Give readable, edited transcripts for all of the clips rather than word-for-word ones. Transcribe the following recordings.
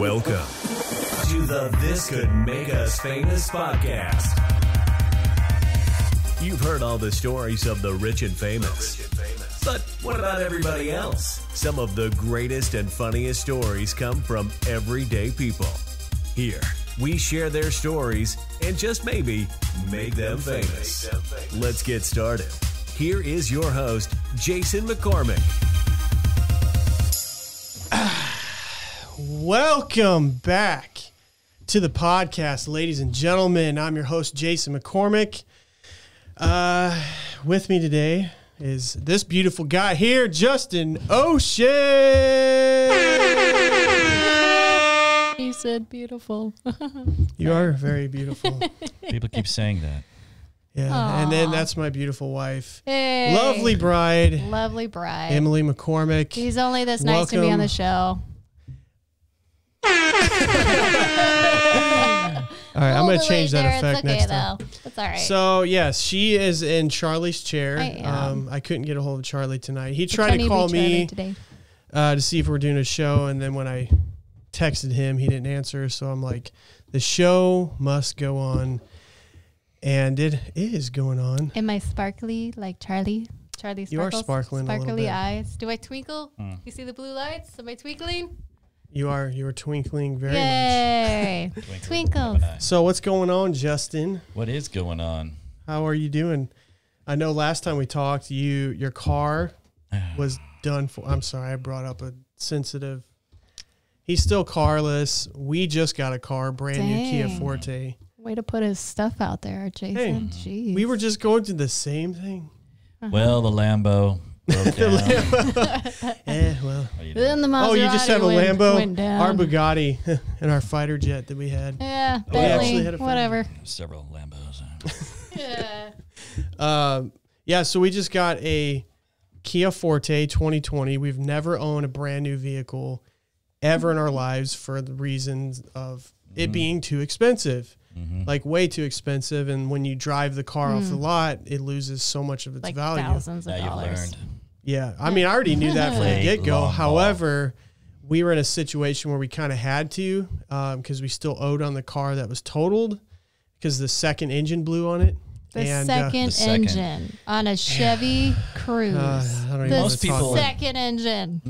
Welcome to the This Could Make Us Famous podcast. You've heard all the stories of the rich and famous. But what about everybody else? Some of the greatest and funniest stories come from everyday people. Here, we share their stories and just maybe make them famous. Let's get started. Here is your host, Jason McCormick. Welcome back to the podcast, ladies and gentlemen. I'm your host, Jason McCormick. With me today is this beautiful guy here, Justin Ocean. He said beautiful. You are very beautiful. People keep saying that. Yeah, aww. And then that's my beautiful wife, hey. lovely bride, Emily McCormick. He's only this nice to be on the show. All right, I'm going to change that effect next time. That's all right. So, yes, she is in Charlie's chair. I am. I couldn't get a hold of Charlie tonight. He tried to call me today to see if we're doing a show, and then when I texted him, he didn't answer. So I'm like, the show must go on, and it is going on. Am I sparkly like Charlie? Charlie sparkles? You are sparkling a little bit. Sparkly eyes. Do I twinkle? You see the blue lights? Am I twinkling? You are. You are twinkling very much. Twinkles. So what's going on, Justin? What is going on? How are you doing? I know last time we talked, your car was done for. I'm sorry, I brought up a sensitive. He's still carless. We just got a car, brand new Kia Forte. Way to put his stuff out there, Jason. Hey, jeez. We were just going through the same thing. Well, the Lambo. Oh, you just have a Lambo, our Bugatti, and our fighter jet that we had. Yeah, we actually had a whatever. Several Lambos. Yeah. Yeah. So we just got a Kia Forte 2020. We've never owned a brand new vehicle ever in our lives for the reasons of it being too expensive. Like way too expensive, and when you drive the car off the lot, it loses so much of its value. Thousands of dollars. Yeah, I mean, I already knew that from the get-go. However, we were in a situation where we kind of had to, because we still owed on the car that was totaled, because the second engine blew on it. The second engine on a Chevy Cruze.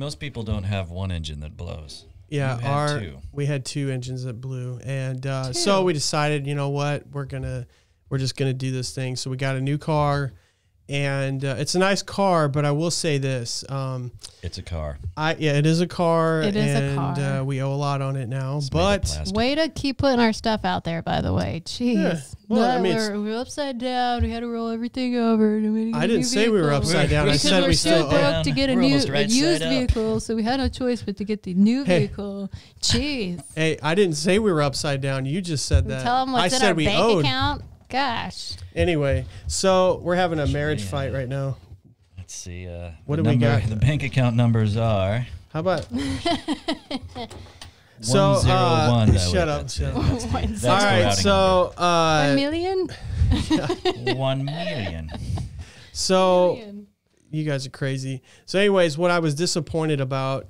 Most people don't have one engine that blows. Yeah, we had two engines that blew, and so we decided, you know what, we're just gonna do this thing. So we got a new car, and it's a nice car, but I will say this: it's a car. It is a car. It is a car, and we owe a lot on it now. It's but way to keep putting our stuff out there, by the way. Jeez, yeah. Well, I mean, we were upside down. We had to roll everything over. I didn't say we were upside down. I said we still broke to get a used vehicle, so we had no choice but to get the new vehicle. Jeez. Hey, I didn't say we were upside down. You just said that. Tell them what's in our bank account. Gosh. Anyway, so we're having a marriage fight right now. Let's see. What do we got? The bank account numbers are. How about? So, shut up. All right, so... 1 million? Yeah. 1 million. So, you guys are crazy. So, anyways, what I was disappointed about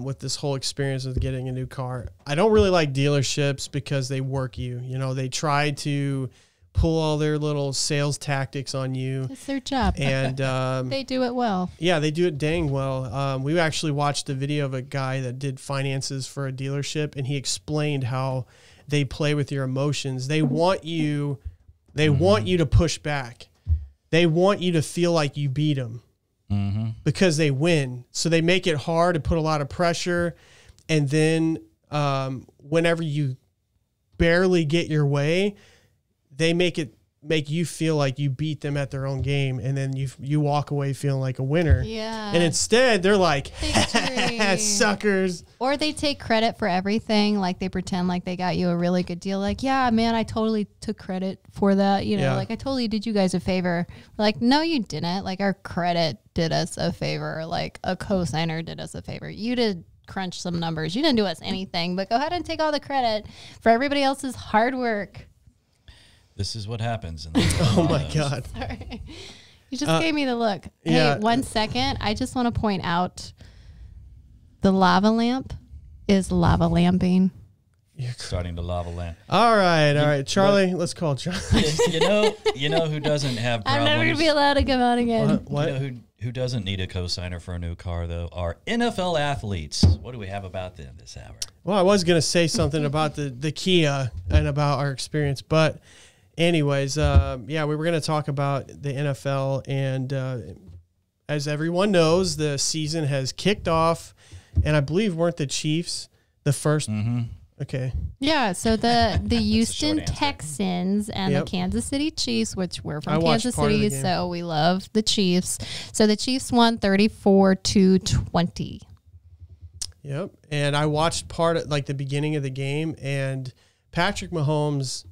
with this whole experience of getting a new car, I don't really like dealerships because they work you. You know, they try to pull all their little sales tactics on you. It's their job. And they do it well. Yeah, they do it dang well. We actually watched a video of a guy that did finances for a dealership, and he explained how they play with your emotions. They want you to push back. They want you to feel like you beat them because they win. So they make it hard to put a lot of pressure. And then whenever you barely get your way, they make you feel like you beat them at their own game, and then you walk away feeling like a winner. Yeah. And instead, they're like, suckers. Or they take credit for everything. Like they pretend like they got you a really good deal. Like, yeah, man, I totally took credit for that. You know, like I totally did you guys a favor. Like, no, you didn't. Like our credit did us a favor. Like a co-signer did us a favor. You did crunch some numbers. You didn't do us anything, but go ahead and take all the credit for everybody else's hard work. This is what happens. Oh, my God. Sorry. You just gave me the look. Yeah. Hey, 1 second. I just want to point out the lava lamp is lava lamping. Starting to lava land. All right, Charlie. Let's call Charlie. You know who doesn't have problems? I'm never gonna be allowed to come out again. What? You know who doesn't need a cosigner for a new car though? Are NFL athletes. What do we have about them this hour? Well, I was gonna say something about the Kia and about our experience, but anyways, yeah, we were gonna talk about the NFL, and as everyone knows, the season has kicked off, and I believe weren't the Chiefs the first. Mm-hmm. Okay. Yeah, so the Houston Texans and the Kansas City Chiefs, which we're from Kansas City, so we love the Chiefs. So the Chiefs won 34-20. Yep, and I watched part of like the beginning of the game, and Patrick Mahomes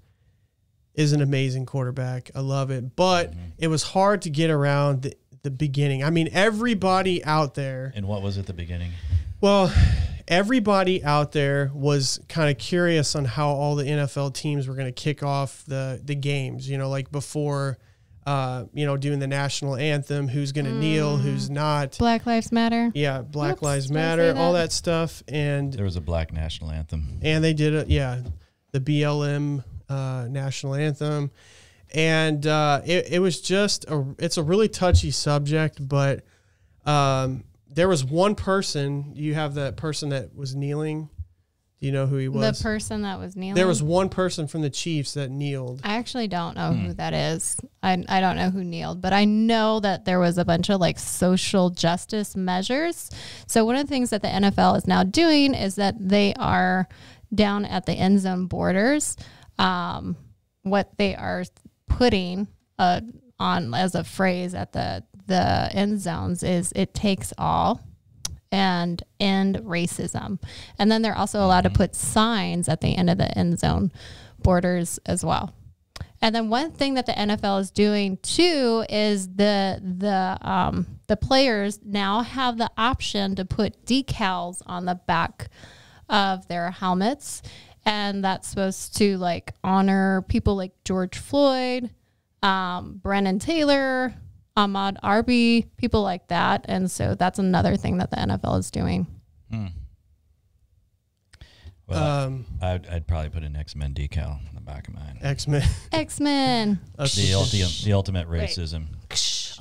is an amazing quarterback. I love it, but it was hard to get around the beginning. I mean, everybody out there. And what was at the beginning? Well, everybody out there was kind of curious on how all the NFL teams were going to kick off the games, you know, like before, you know, doing the national anthem, who's going to kneel, who's not. Black Lives Matter. Yeah, Black Lives Matter, all that stuff. And there was a black national anthem. And they did, the BLM national anthem. And it was just, it's a really touchy subject, but there was one person. You have that person that was kneeling. Do you know who he was? The person that was kneeling? There was one person from the Chiefs that kneeled. I actually don't know who that is. I don't know who kneeled, but I know that there was a bunch of like social justice measures. So one of the things that the NFL is now doing is that they are down at the end zone borders. What they are putting on as a phrase at the end zones is "it takes all" and "end racism," and then they're also allowed to put signs at the end of the end zone borders as well. And then one thing that the NFL is doing too is the players now have the option to put decals on the back of their helmets, and that's supposed to like honor people like George Floyd, Breonna Taylor, Ahmaud Arbery, people like that. And so that's another thing that the NFL is doing. Well, I'd probably put an X-Men decal on the back of mine. X-Men. X-Men. The ultimate racism.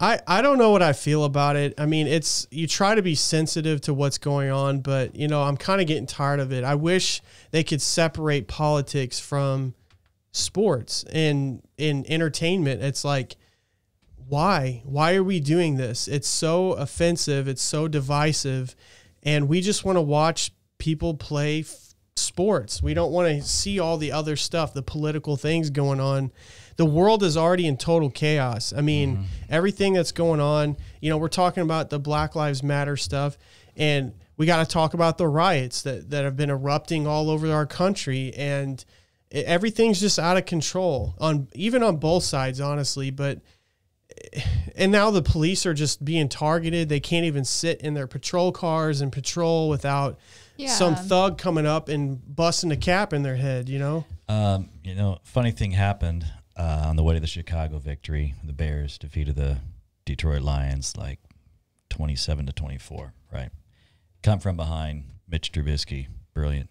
Right. I don't know what I feel about it. I mean, it's, you try to be sensitive to what's going on, but, you know, I'm kind of getting tired of it. I wish they could separate politics from sports and in entertainment. It's like, why are we doing this? It's so offensive. It's so divisive. And we just want to watch people play sports. We don't want to see all the other stuff, the political things going on. The world is already in total chaos. I mean, everything that's going on, you know, we're talking about the Black Lives Matter stuff, and we got to talk about the riots that have been erupting all over our country. And everything's just out of control even on both sides, honestly. And now the police are just being targeted. They can't even sit in their patrol cars and patrol without some thug coming up and busting a cap in their head, you know? You know, funny thing happened on the way to the Chicago victory. The Bears defeated the Detroit Lions like 27-24, right? Come from behind, Mitch Trubisky, brilliant.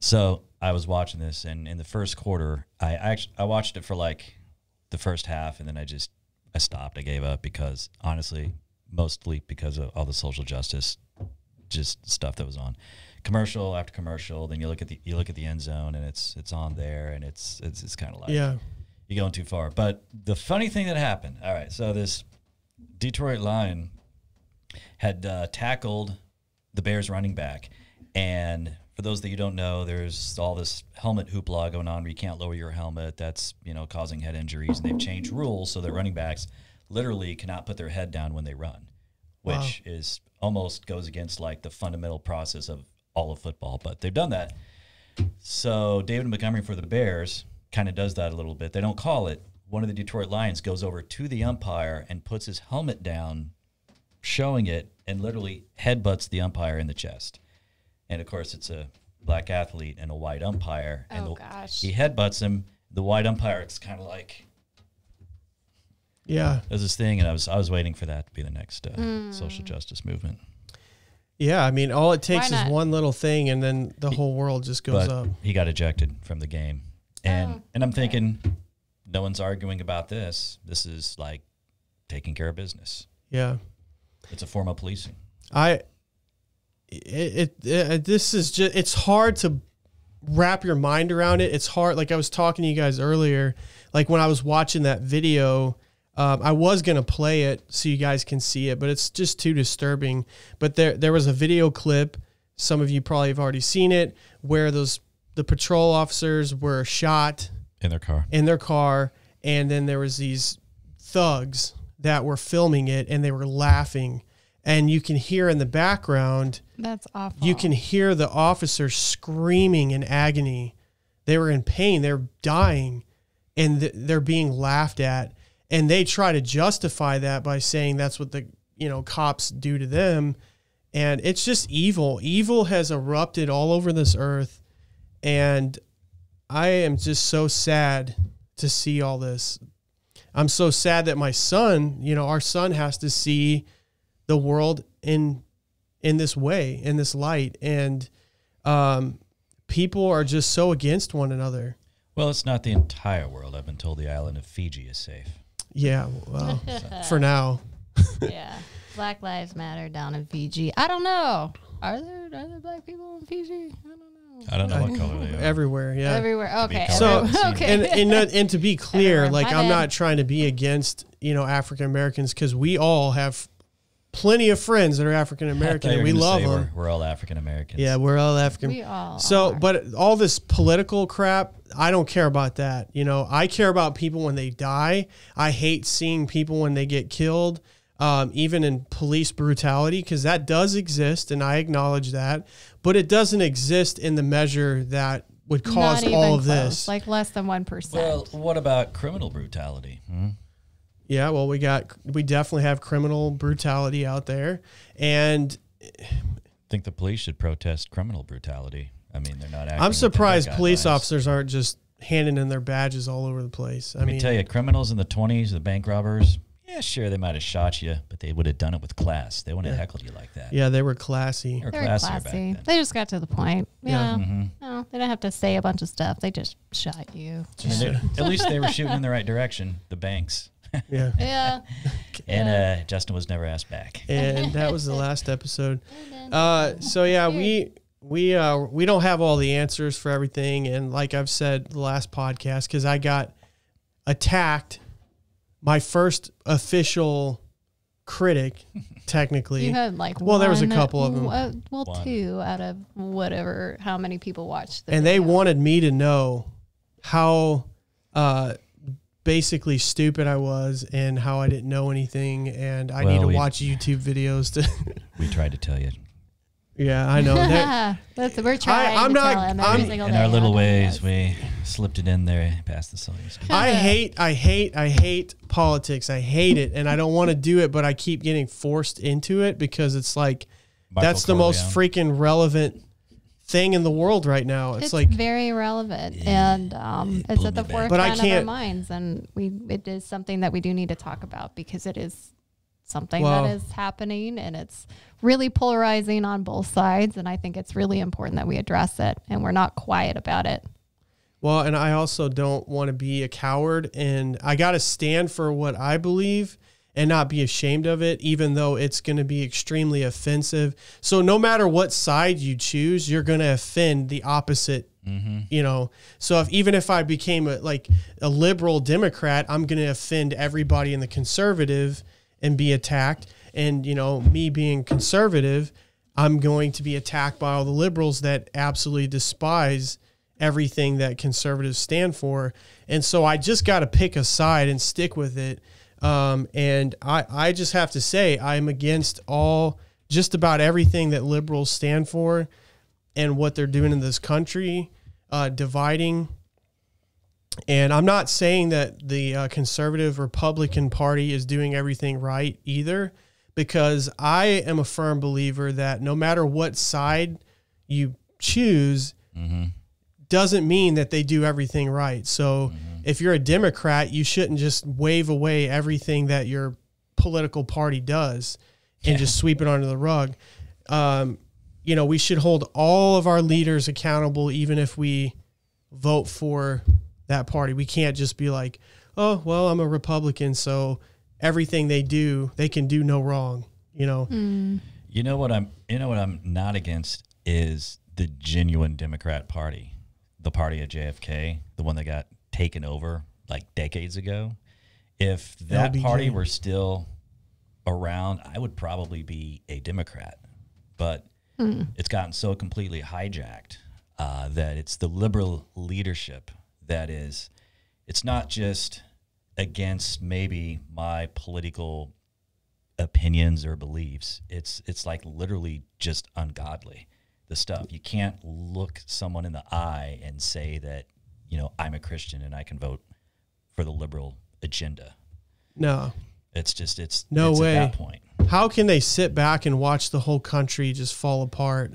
So I was watching this, and in the first quarter, I watched it for like the first half, and then I stopped. I gave up because, honestly, mostly because of all the social justice stuff that was on. Commercial after commercial, then you look at the end zone, and it's on there, and it's kind of like you're going too far. But the funny thing that happened, all right, so this Detroit Lion had tackled the Bears running back, and for those that you don't know, there's all this helmet hoopla going on where you can't lower your helmet. That's, you know, causing head injuries. And they've changed rules so that running backs literally cannot put their head down when they run, which is almost goes against like the fundamental process of all of football. But they've done that. So David Montgomery for the Bears kind of does that a little bit. They don't call it. One of the Detroit Lions goes over to the umpire and puts his helmet down, showing it, and literally headbutts the umpire in the chest. And, of course, it's a black athlete and a white umpire. And he headbutts him. The white umpire is kind of like, does this thing. And I was waiting for that to be the next social justice movement. Yeah, I mean, all it takes is one little thing, and then the whole world just goes up. He got ejected from the game. And I'm thinking, no one's arguing about this. This is like taking care of business. Yeah. It's a form of policing. This is just, it's hard to wrap your mind around it. It's hard. Like I was talking to you guys earlier, like when I was watching that video, I was going to play it so you guys can see it, but it's just too disturbing. But there was a video clip. Some of you probably have already seen it, where the patrol officers were shot in their car, and then there was these thugs that were filming it, and they were laughing, and you can hear in the background. That's awful. You can hear the officers screaming in agony. They were in pain. They're dying, and they're being laughed at. And they try to justify that by saying that's what the cops do to them. And it's just evil. Evil has erupted all over this earth. And I am just so sad to see all this. I'm so sad that my son, our son has to see the world in this way, in this light. And people are just so against one another. Well, it's not the entire world. I've been told the island of Fiji is safe. Yeah, well, for now. Yeah, Black Lives Matter down in Fiji. I don't know. Are there black people in Fiji? I don't know. I don't know what color they are. Everywhere, yeah. Everywhere. Okay. So, and to be clear, like I'm not trying to be against African Americans, because we all have plenty of friends that are African American, and we love them. We're all African Americans. Yeah, we're all African. We all. So, but all this political crap, I don't care about that. I care about people when they die. I hate seeing people when they get killed, even in police brutality, because that does exist, and I acknowledge that. But it doesn't exist in the measure that would cause all of this. Like less than 1%. Well, what about criminal brutality? Hmm? Yeah, well, we definitely have criminal brutality out there, and I think the police should protest criminal brutality. I mean, they're not acting. I'm surprised police officers aren't just handing in their badges all over the place. Let me tell you, criminals in the 20s, the bank robbers, yeah, sure, they might have shot you, but they would have done it with class. They wouldn't have heckled you like that. Yeah, they were classy. They were classy. Back then. They just got to the point. Yeah. No, they don't have to say a bunch of stuff. They just shot you. At least they were shooting in the right direction, the banks. Yeah. Yeah. And Justin was never asked back. And that was the last episode. So yeah, we don't have all the answers for everything, and like I've said the last podcast, because I got attacked, my first official critic, technically. You had like well, one, there was a couple of them. Well, one. Two out of whatever how many people watched the video. They wanted me to know how basically stupid I was and how I didn't know anything, and I need to watch YouTube videos to we tried to tell you. Yeah, I know. We're trying in our little ways, we slipped it in there past the science. I hate politics. I hate it, and I don't want to do it, but I keep getting forced into it because it's like that's the most freaking relevant thing in the world right now. It's like very relevant, and it's at the forefront of our minds, and it is something that we do need to talk about, because it is something that is happening, and it's really polarizing on both sides, and I think it's really important that we address it, and we're not quiet about it. Well, and I also don't want to be a coward, and I got to stand for what I believe and not be ashamed of it, even though it's going to be extremely offensive. So no matter what side you choose, you're going to offend the opposite, So even if I became a liberal Democrat, I'm going to offend everybody in the conservative and be attacked. And, me being conservative, I'm going to be attacked by all the liberals that absolutely despise everything that conservatives stand for. And so I just got to pick a side and stick with it. And I just have to say, I'm against just about everything that liberals stand for and what they're doing in this country, dividing. And I'm not saying that the conservative Republican Party is doing everything right either, because I am a firm believer that no matter what side you choose, doesn't mean that they do everything right. So if you're a Democrat, you shouldn't just wave away everything that your political party does and just sweep it under the rug. you know, we should hold all of our leaders accountable, even if we vote for that party. We can't just be like, oh, well, I'm a Republican, so everything they do, they can do no wrong, you know? Mm. You know what I'm not against is the genuine Democrat Party, the party of JFK, the one that got taken over like decades ago. If that party were still around, I would probably be a Democrat, but it's gotten so completely hijacked that it's the liberal leadership that is, it's not just against maybe my political opinions or beliefs. It's like literally just ungodly, the stuff. You can't look someone in the eye and say that, you know, I'm a Christian and I can vote for the liberal agenda. No. It's just, it's no way at that point. How can they sit back and watch the whole country just fall apart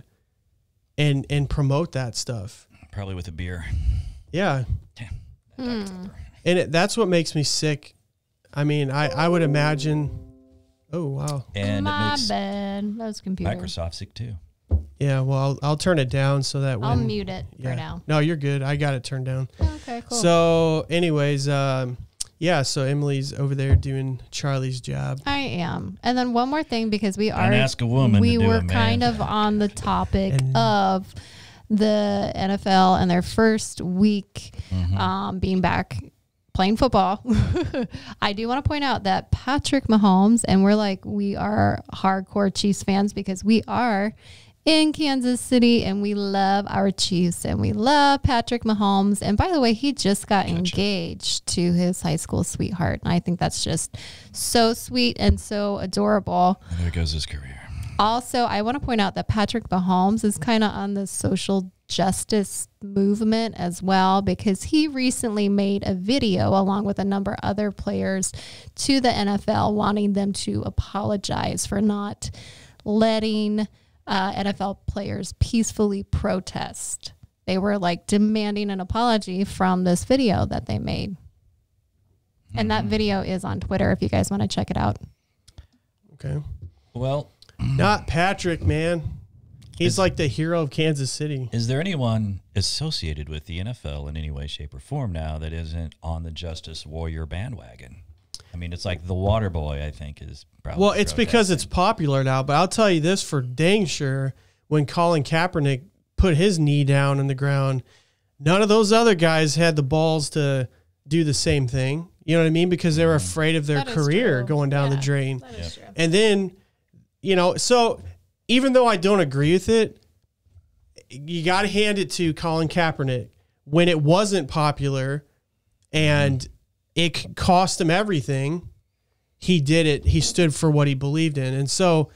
and promote that stuff? Probably with a beer. Yeah. And that's what makes me sick. I mean, I would imagine. Oh, wow. And my bad. That was computer. Microsoft sick too. Yeah, well, I'll turn it down so that when, I'll mute it for now. No, you're good. I got it turned down. Okay, cool. So anyways, yeah, so Emily's over there doing Charlie's job. I am. And then one more thing, because we are, ask a woman we were kind of on the topic of the NFL and their first week being back playing football. I do want to point out that Patrick Mahomes, and we're like, we are hardcore Chiefs fans because we are in Kansas City and we love our Chiefs and we love Patrick Mahomes. And by the way, he just got engaged to his high school sweetheart. And I think that's just so sweet and so adorable. And there goes his career. Also, I want to point out that Patrick Mahomes is kind of on the social justice movement as well, because he recently made a video along with a number of other players to the NFL wanting them to apologize for not letting NFL players peacefully protest. They were like demanding an apology from this video that they made. And that video is on Twitter if you guys want to check it out. Okay. Well, not Patrick, man. He's like the hero of Kansas City. Is there anyone associated with the NFL in any way, shape, or form now that isn't on the Justice Warrior bandwagon? I mean, it's like the water boy, I think, is probably. Well, it's because it's popular now, but I'll tell you this for dang sure. When Colin Kaepernick put his knee down in the ground, none of those other guys had the balls to do the same thing. You know what I mean? Because they were afraid of their career going down the drain. That is true. And then, you know, so even though I don't agree with it, you got to hand it to Colin Kaepernick. When it wasn't popular and it cost him everything, he did it. He stood for what he believed in. And so,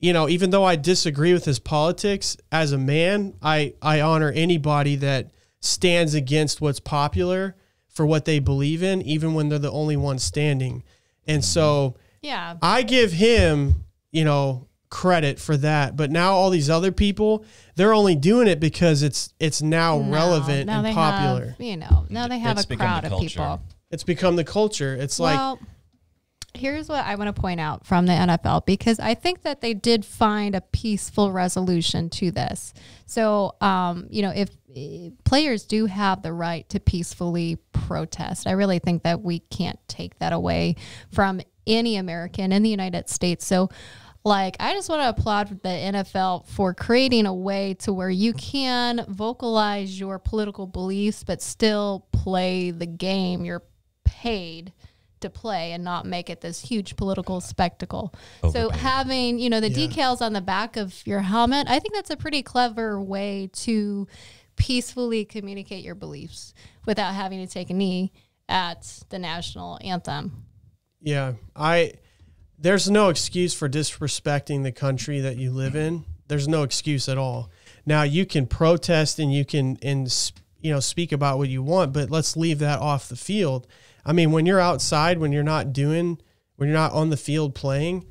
you know, even though I disagree with his politics, as a man, I honor anybody that stands against what's popular for what they believe in, even when they're the only one standing. And so yeah, I give him, you know, credit for that. But now all these other people, they're only doing it because it's now relevant and popular. You know, now they have a crowd of people. It's become the culture. It's like, here's what I want to point out from the NFL, because I think that they did find a peaceful resolution to this. So, you know, if players do have the right to peacefully protest, I really think that we can't take that away from any American in the United States. So, like, I just want to applaud the NFL for creating a way to where you can vocalize your political beliefs, but still play the game you're paid to play and not make it this huge political spectacle. Overpaid. So having, you know, the decals on the back of your helmet, I think that's a pretty clever way to peacefully communicate your beliefs without having to take a knee at the national anthem. Yeah, there's no excuse for disrespecting the country that you live in. There's no excuse at all. Now you can protest and you can, you know, speak about what you want, but let's leave that off the field. I mean, when you're outside, when you're not on the field playing,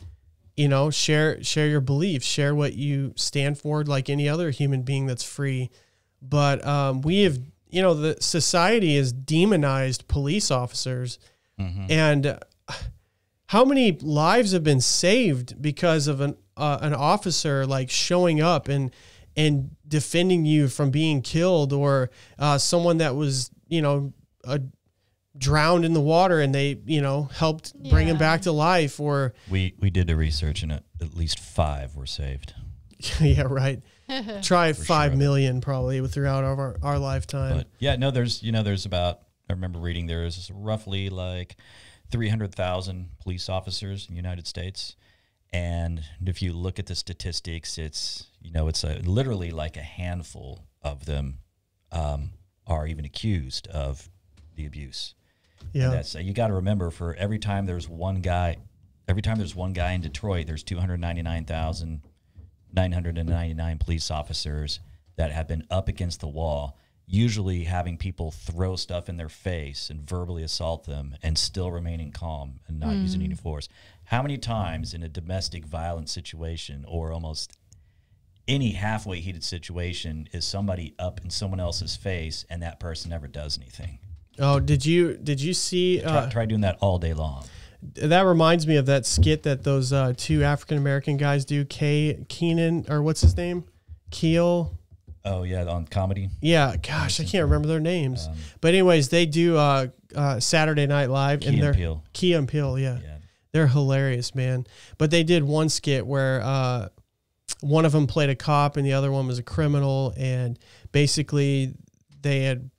you know, share your beliefs, share what you stand for, like any other human being that's free. But we have, you know, the society has demonized police officers, and how many lives have been saved because of an an officer like showing up and defending you from being killed, or someone that was, you know, drowned in the water and they, you know, helped bring him back to life. Or we did the research and at least 5 were saved. Yeah, right. Try 5 million probably throughout our lifetime. But yeah, no, there's, you know, there's about, I remember reading there's roughly like 300,000 police officers in the United States. And if you look at the statistics, it's, you know, it's literally like a handful of them are even accused of the abuse. Yeah. And that's, you got to remember, for every time there's one guy in Detroit, there's 299,999 police officers that have been up against the wall, usually having people throw stuff in their face and verbally assault them and still remaining calm and not using any force. How many times in a domestic violence situation or almost any halfway heated situation is somebody up in someone else's face and that person never does anything? Oh, did you see? Try doing that all day long. That reminds me of that skit that those two African-American guys do, Keenan, or what's his name? Keel. Oh, yeah, on comedy. Yeah, gosh, I can't remember their names. But anyways, they do Saturday Night Live. Key and Peele, yeah. They're hilarious, man. But they did one skit where one of them played a cop and the other one was a criminal, and basically they had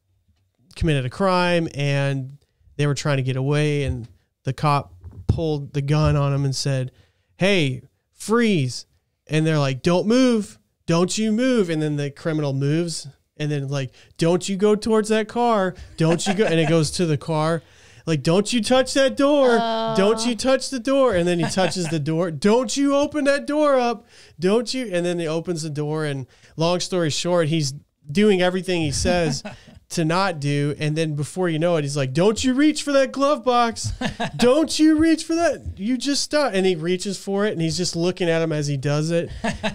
committed a crime and they were trying to get away, and the cop pulled the gun on him and said, "Hey, freeze." And they're like, "Don't move. Don't you move." And then the criminal moves, and then like, "Don't you go towards that car. Don't you go." And it goes to the car. Like, "Don't you touch that door. Don't you touch the door." And then he touches the door. "Don't you open that door up. Don't you." And then he opens the door, and long story short, he's doing everything he says to not do. And then before you know it, he's like, "Don't you reach for that glove box. Don't you reach for that. You just stop." And he reaches for it, and he's just looking at him as he does it.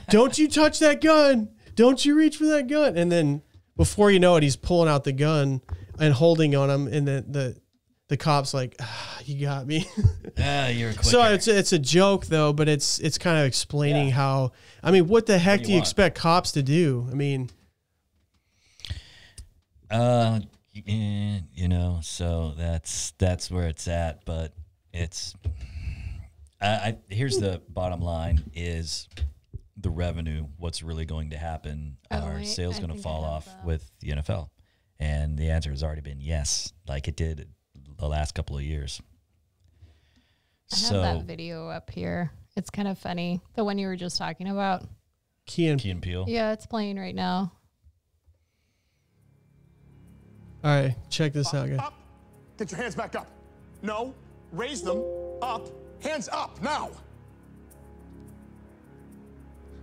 "Don't you touch that gun. Don't you reach for that gun." And then before you know it, he's pulling out the gun and holding on him. And the cop's like, "You got me." You're quicker. So it's a joke though, but it's kind of explaining how, I mean, what the heck do you expect cops to do? I mean, you know, so that's where it's at. But it's, here's the bottom line is the revenue. What's really going to happen? Are sales going to fall off with the NFL? And the answer has already been yes, like it did the last couple of years. I have that video up here. It's kind of funny. The one you were just talking about. Key and Peele. Yeah, it's playing right now. All right, check this out, guys. Up. Get your hands back up. No, raise them up. Hands up now.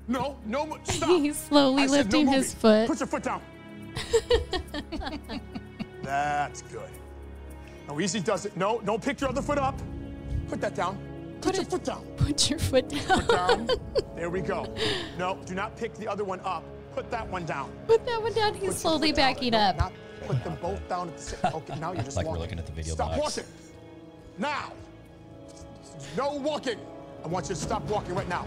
No, stop. He's slowly lifting his foot. Put your foot down. That's good. No, easy does it. No, don't pick your other foot up. Put that down. Put your foot down. Put down. There we go. No, do not pick the other one up. Put that one down. He's slowly backing up. No, put them both down at the same time. Okay, now you're just like walking. We're looking at the video. Stop walking. Now. No walking. I want you to stop walking right now.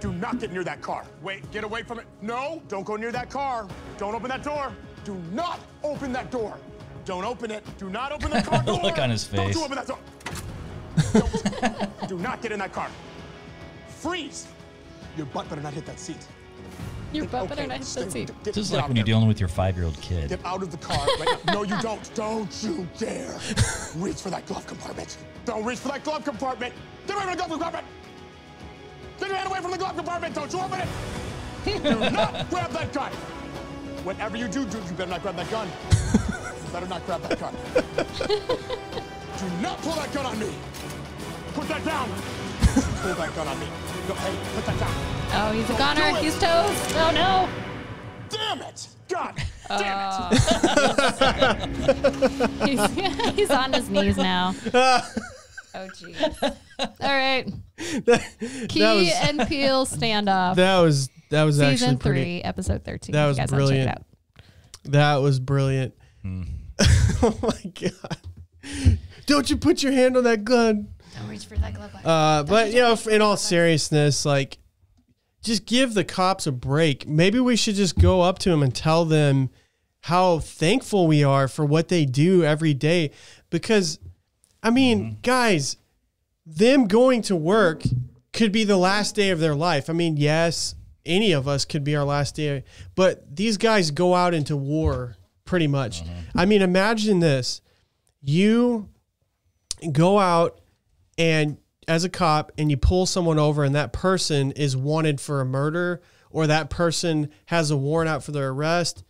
Do not get near that car. Wait, get away from it. No, don't go near that car. Don't open that door. Do not open that door. Don't open it. Do not open that car door. Look on his face. Don't you open that door. Don't. Do not get in that car. Freeze. Your butt better not hit that seat. Your butt better not hit that seat. This is like when you're dealing with your 5-year-old kid. Get out of the car right now. No, you don't. Don't you dare reach for that glove compartment. Don't reach for that glove compartment. Get away from the glove compartment. Get your hand away from the glove compartment. Don't you open it. Do not grab that gun. Whatever you do, you better not grab that gun. You better not grab that gun. Do not pull that gun on me. Put that down. Pull that gun on me. No, hey, put that down. Oh, he's a goner. He's toast. Oh, no. Damn it. God damn it. He's on his knees now. Oh, geez. All right. Key and Peele standoff. That was actually Season 3, pretty, episode 13. That was brilliant. That was brilliant. Oh, my God. Don't you put your hand on that gun. Don't reach for that glove. But, you know, in all seriousness, like, just give the cops a break. Maybe we should just go up to them and tell them how thankful we are for what they do every day. Because, I mean, guys, them going to work could be the last day of their life. I mean, yes, any of us could be our last day, but these guys go out into war pretty much. I mean, imagine this. You go out and as a cop and you pull someone over and that person is wanted for a murder or that person has a warrant out for their arrest,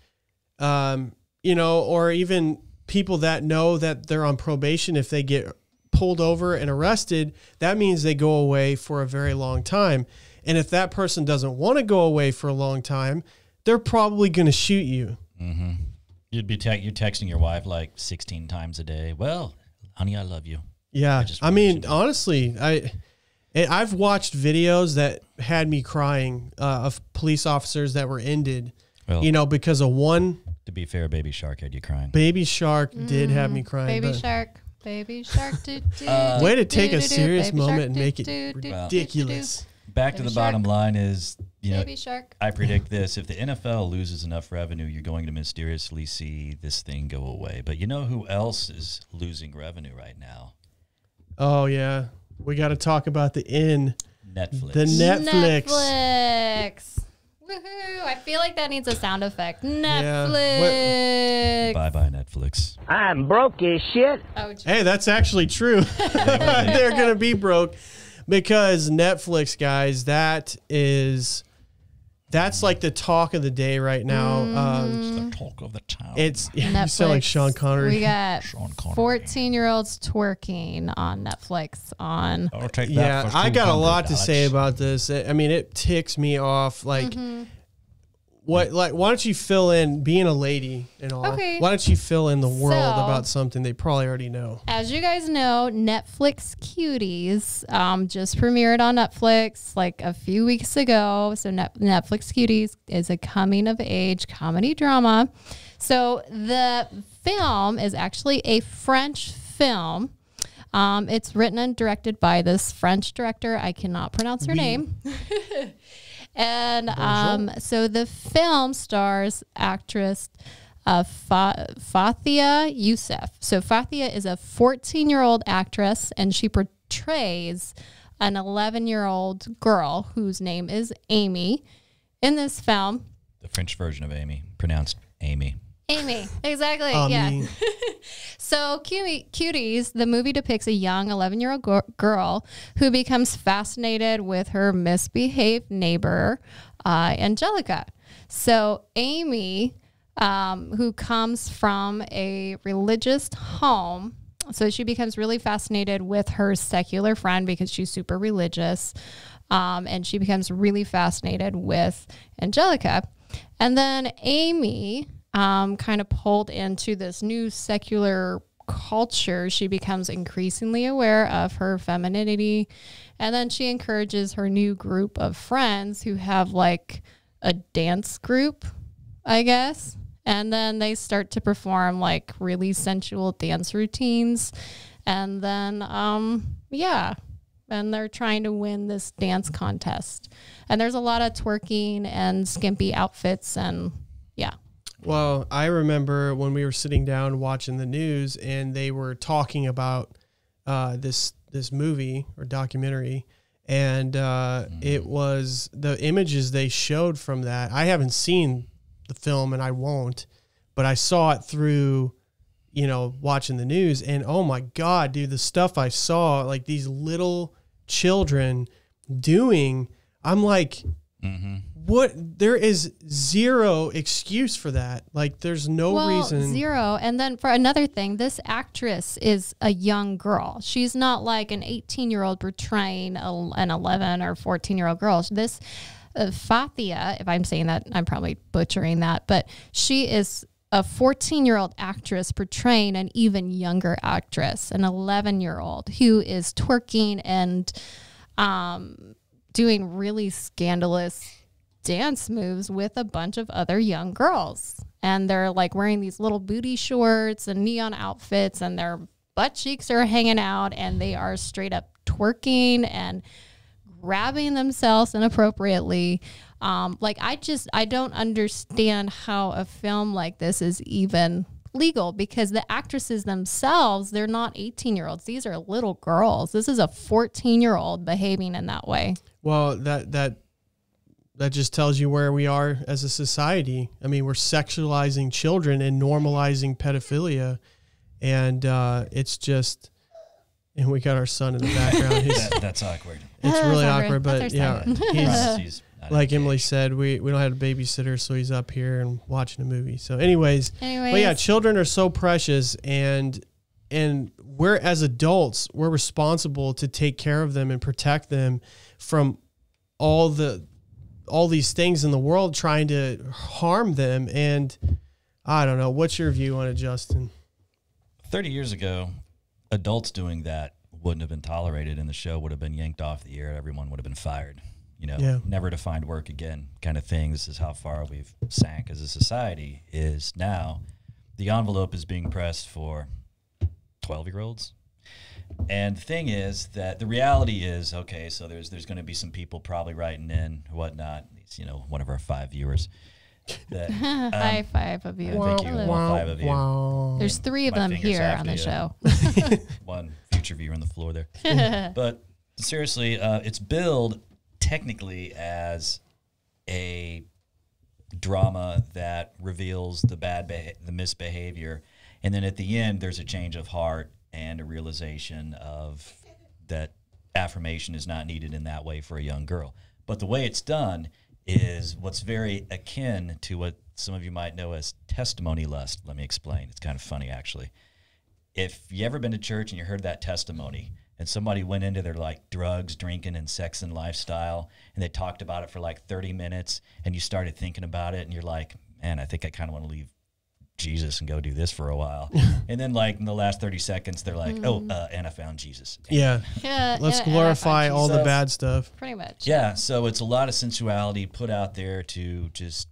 you know, or even people that know that they're on probation, if they get pulled over and arrested, that means they go away for a very long time. And if that person doesn't want to go away for a long time, they're probably going to shoot you. You're texting your wife like 16 times a day. Well, honey, I love you. Yeah, I mean, honestly, I've watched videos that had me crying of police officers that were ended, you know, because of one. To be fair, Baby Shark had you crying. Baby Shark did have me crying. Baby Shark, way to take a serious moment and make it ridiculous. Back to the bottom line is, you know, Baby Shark. I predict this: if the NFL loses enough revenue, you're going to mysteriously see this thing go away. But you know who else is losing revenue right now? Oh, yeah. We got to talk about Netflix. The Netflix. Woohoo. I feel like that needs a sound effect. Netflix. Yeah. Bye-bye, Netflix. I'm broke as shit. Oh, hey, that's actually true. They're going to be broke because Netflix, guys, that's like the talk of the day right now. It's the talk of the town. It's Netflix. You sound like Sean Connery. We got 14-year-olds twerking on Netflix. Yeah, I got a lot to say about this. I mean, it ticks me off. Like, why don't you fill in being a lady and all? Why don't you fill in the world about something they probably already know? As you guys know, Netflix Cuties just premiered on Netflix like a few weeks ago. So Netflix Cuties is a coming-of-age comedy drama. So the film is actually a French film. It's written and directed by this French director. I cannot pronounce her name. And so the film stars actress Fathia Youssef. So Fathia is a 14-year-old actress, and she portrays an 11-year-old girl whose name is Amy in this film. The French version of Amy, pronounced Amy. Amy, exactly, yeah. So Cuties, the movie depicts a young 11-year-old girl who becomes fascinated with her misbehaved neighbor, Angelica. So Amy, who comes from a religious home, so she becomes really fascinated with her secular friend because she's super religious, and she becomes really fascinated with Angelica. And then Amy... kind of pulled into this new secular culture, she becomes increasingly aware of her femininity, and then she encourages her new group of friends who have like a dance group, I guess, and then they start to perform like really sensual dance routines, and then yeah, and they're trying to win this dance contest, and there's a lot of twerking and skimpy outfits and yeah. Well, I remember when we were sitting down watching the news and they were talking about this movie or documentary, and it was the images they showed from that. I haven't seen the film and I won't, but I saw it through, you know, watching the news, and oh my God, dude, the stuff I saw, like these little children doing, I'm like... there is zero excuse for that. Like there's no reason. Zero. And then for another thing, this actress is a young girl. She's not like an 18-year-old portraying an 11 or 14-year-old girl. This Fathia, if I'm saying that, I'm probably butchering that, but she is a 14-year-old actress portraying an even younger actress, an 11-year-old who is twerking and, doing really scandalous dance moves with a bunch of other young girls. And they're like wearing these little booty shorts and neon outfits, and their butt cheeks are hanging out, and they are straight up twerking and grabbing themselves inappropriately. Like, I don't understand how a film like this is even legal, because the actresses themselves, they're not 18-year-olds. These are little girls. This is a 14-year-old behaving in that way. Well, that just tells you where we are as a society. I mean, we're sexualizing children and normalizing pedophilia. And it's just, and we got our son in the background. That's awkward. It's really awkward, but yeah, he's like Emily said, we don't have a babysitter, so he's up here and watching a movie. So anyways, but yeah, children are so precious, and we're, as adults, we're responsible to take care of them and protect them from all these things in the world trying to harm them. And I don't know, what's your view on it, Justin? 30 years ago, adults doing that wouldn't have been tolerated, and the show would have been yanked off the air. Everyone would have been fired, you know, never to find work again kind of thing. This is how far we've sank as a society. Is now the envelope is being pressed for 12-year-olds. And the thing is that the reality is, okay, so there's going to be some people probably writing in whatnot, you know, one of our 5 viewers. That, high five of you. Thank you. Five of you. There's 3 of them here on the show. One future viewer on the floor there. But seriously, it's billed technically as a drama that reveals the misbehavior, and then at the end there's a change of heart and a realization of that affirmation is not needed in that way for a young girl. But the way it's done is what's very akin to what some of you might know as testimony lust. Let me explain. It's kind of funny, actually. If you ever been to church and you heard that testimony, and somebody went into their, like, drugs, drinking, and sex and lifestyle, and they talked about it for, like, 30 minutes, and you started thinking about it, and you're like, man, I think I kind of want to leave Jesus and go do this for a while. And then, like, in the last 30 seconds, they're like, and I found Jesus. And let's glorify all the bad stuff. Pretty much. Yeah, so it's a lot of sensuality put out there to just,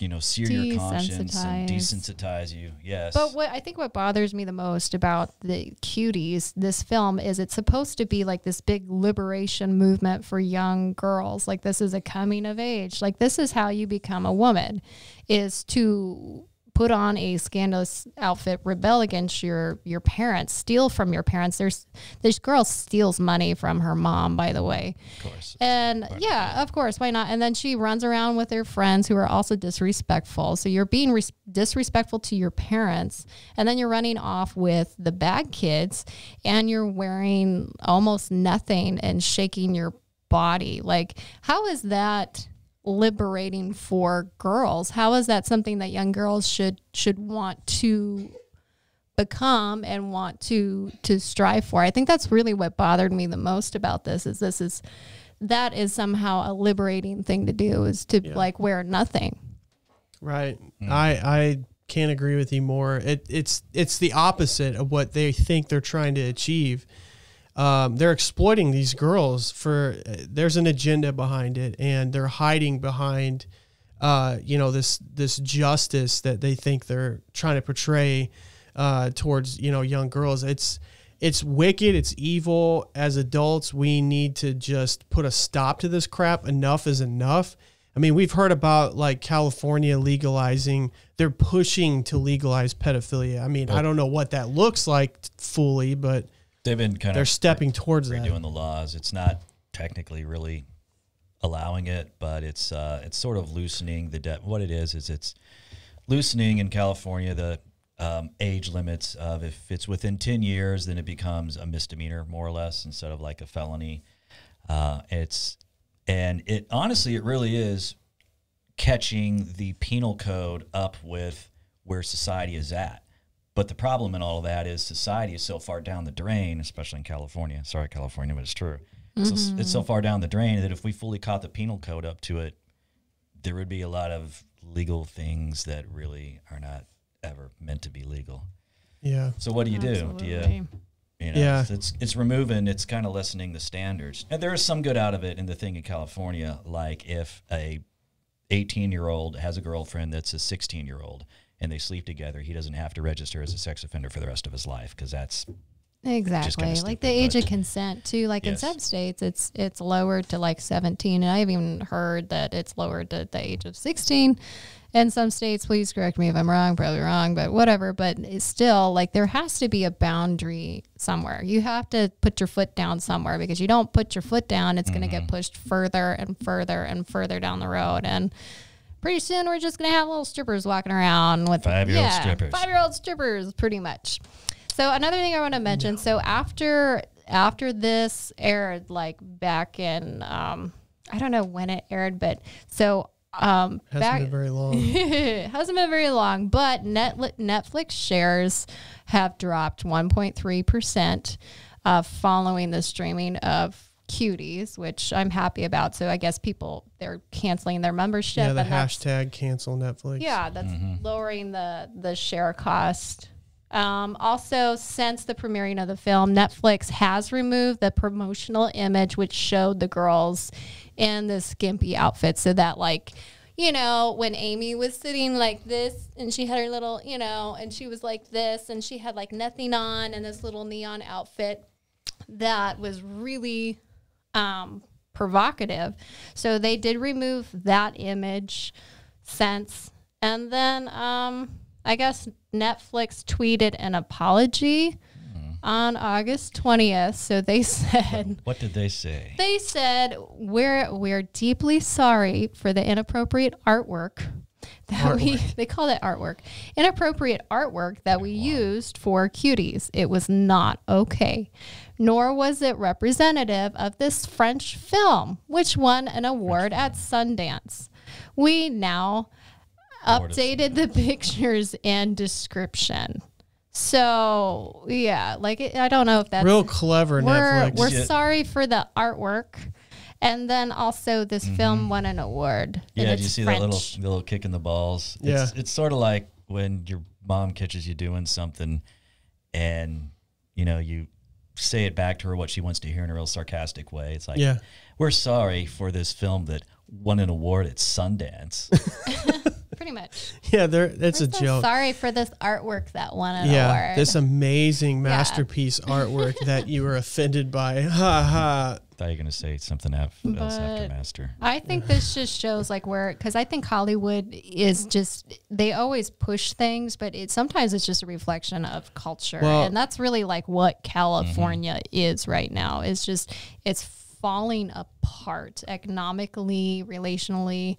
you know, sear your conscience and desensitize you. Yes. But what I think what bothers me the most about the Cuties, this film, is it's supposed to be like this big liberation movement for young girls. Like, this is a coming of age. Like, this is how you become a woman, is to put on a scandalous outfit, rebel against your parents, steal from your parents. There's this girl steals money from her mom, by the way. Of course. And yeah, of course, why not? And then she runs around with her friends who are also disrespectful. So you're being disrespectful to your parents, and then you're running off with the bad kids, and you're wearing almost nothing and shaking your body. Like, how is that liberating for girls? How is that something that young girls should want to become and want to strive for? I think that's really what bothered me the most about this, is that is somehow a liberating thing to do, is to like wear nothing. Right. I can't agree with you more. It's the opposite of what they think they're trying to achieve. They're exploiting these girls for, there's an agenda behind it, and they're hiding behind, you know, this justice that they think they're trying to portray towards, you know, young girls. It's wicked. It's evil. As adults, we need to just put a stop to this crap. Enough is enough. I mean, we've heard about, like, California legalizing, they're pushing to legalize pedophilia. I mean, I don't know what that looks like fully, but they've been kind of stepping towards redoing the laws. It's not technically really allowing it, but it's sort of loosening the what it is it's loosening in California the age limits of, if it's within 10 years, then it becomes a misdemeanor, more or less, instead of like a felony. And it honestly, it really is catching the penal code up with where society is at. But the problem in all of that is society is so far down the drain, especially in California. Sorry, California, but it's true. So it's so far down the drain that if we fully caught the penal code up to it, there would be a lot of legal things that really are not ever meant to be legal. Yeah. So what do you do? You know, it's removing, it's kind of lessening the standards. And there is some good out of it in the thing in California, like if a 18-year-old has a girlfriend that's a 16-year-old, and they sleep together, he doesn't have to register as a sex offender for the rest of his life, because that's Exactly. Kind of like the age of consent too. Like in some states, it's lowered to like 17, and I've even heard that it's lowered to the age of 16. In some states, please correct me if I'm wrong, probably wrong, but whatever. But it's still like there has to be a boundary somewhere. You have to put your foot down somewhere, because you don't put your foot down, it's going to get pushed further and further and further down the road. And pretty soon we're just going to have little strippers walking around with 5-year-old strippers. 5-year-old strippers, pretty much. So another thing I want to mention. So after this aired, like back in, I don't know when it aired, but so hasn't been very long. Hasn't been very long, but Netflix shares have dropped 1.3% following the streaming of Cuties, which I'm happy about. So I guess they're canceling their membership. Yeah, the hashtag cancel Netflix. Yeah, that's lowering the share cost. Also, since the premiering of the film, Netflix has removed the promotional image which showed the girls in the skimpy outfits, so that, like, you know, when Amy was sitting like this and she had her little, you know, and she was like this and she had like nothing on and this little neon outfit that was really provocative. So they did remove that image since. And then I guess Netflix tweeted an apology on August 20th. So they said... What did they say? They said, we're deeply sorry for the inappropriate artwork that they call it artwork. Inappropriate artwork that we used for Cuties. It was not okay. Nor was it representative of this French film, which won an award at Sundance. We now... updated the pictures and description. So yeah, like I don't know if that's real clever. Netflix, we're sorry for the artwork, and then also this film won an award. Yeah, do you see that little kick in the balls? Yeah, it's sort of like when your mom catches you doing something, and you know you say it back to her what she wants to hear in a real sarcastic way. It's like, yeah, we're sorry for this film that won an award at Sundance. Pretty much. Yeah, that's a joke. Sorry for this artwork that won an award. This amazing masterpiece artwork that you were offended by. Ha ha. I thought you were going to say something else after master. I think this just shows like where, because I think Hollywood is just, they always push things, but sometimes it's just a reflection of culture. Well, and that's really like what California is right now. It's just, it's falling apart economically, relationally.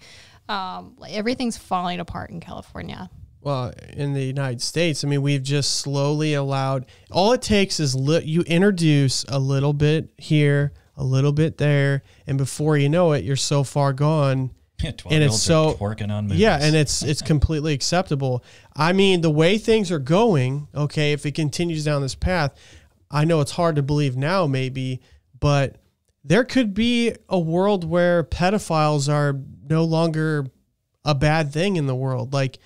Everything's falling apart in California. Well, in the United States, I mean, we've just slowly allowed, all it takes is you introduce a little bit here, a little bit there, and before you know it, you're so far gone. Yeah, and it's so working on movies. Yeah, and it's completely acceptable. I mean, the way things are going, okay, if it continues down this path, I know it's hard to believe now maybe, but there could be a world where pedophiles are no longer a bad thing in the world. Like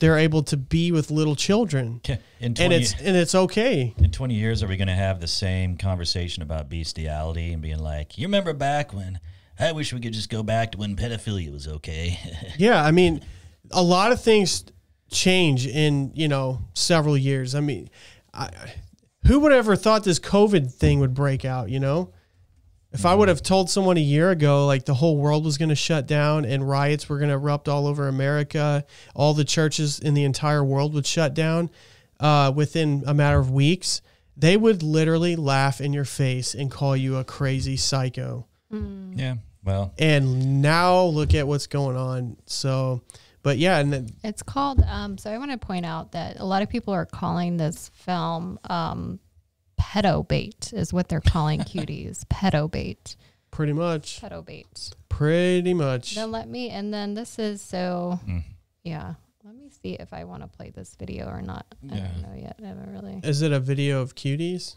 they're able to be with little children and it's okay. In 20 years, are we going to have the same conversation about bestiality and being like, you remember back when I wish we could just go back to when pedophilia was okay. Yeah. I mean, a lot of things change in, you know, several years. I mean, who would have ever thought this COVID thing would break out, you know? If I would have told someone a year ago, like the whole world was going to shut down and riots were going to erupt all over America, all the churches in the entire world would shut down within a matter of weeks, they would literally laugh in your face and call you a crazy psycho. Mm. Yeah, well. And now look at what's going on. So, but yeah. And then, it's called, so I want to point out that a lot of people are calling this film pedo bait is what they're calling Cuties. Pedo bait. Pretty much. Pedo bait. Pretty much. Then let me see if I want to play this video or not. Yeah. I don't know yet. I haven't really. Is it a video of Cuties?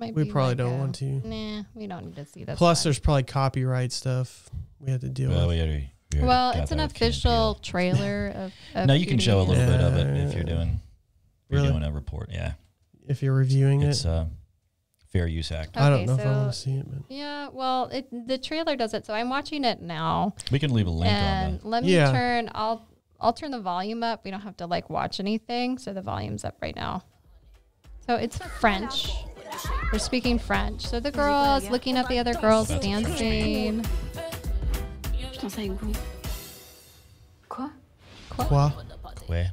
We probably don't want to. Nah, we don't need to see that. Plus, there's probably copyright stuff we had to deal with. Well, it's an official trailer of. No, you can show a little bit of it if you're doing. Really? You're doing a report, yeah. If you're reviewing it, it's Fair Use Act. Okay, I don't know if I want to see it, man. Yeah, well, the trailer does it, so I'm watching it now. We can leave a link on that. Let me turn. I'll turn the volume up. We don't have to like watch anything, so the volume's up right now. So it's French. We're speaking French. So the girl is looking at the other girls dancing. Quoi? Quoi? Quoi?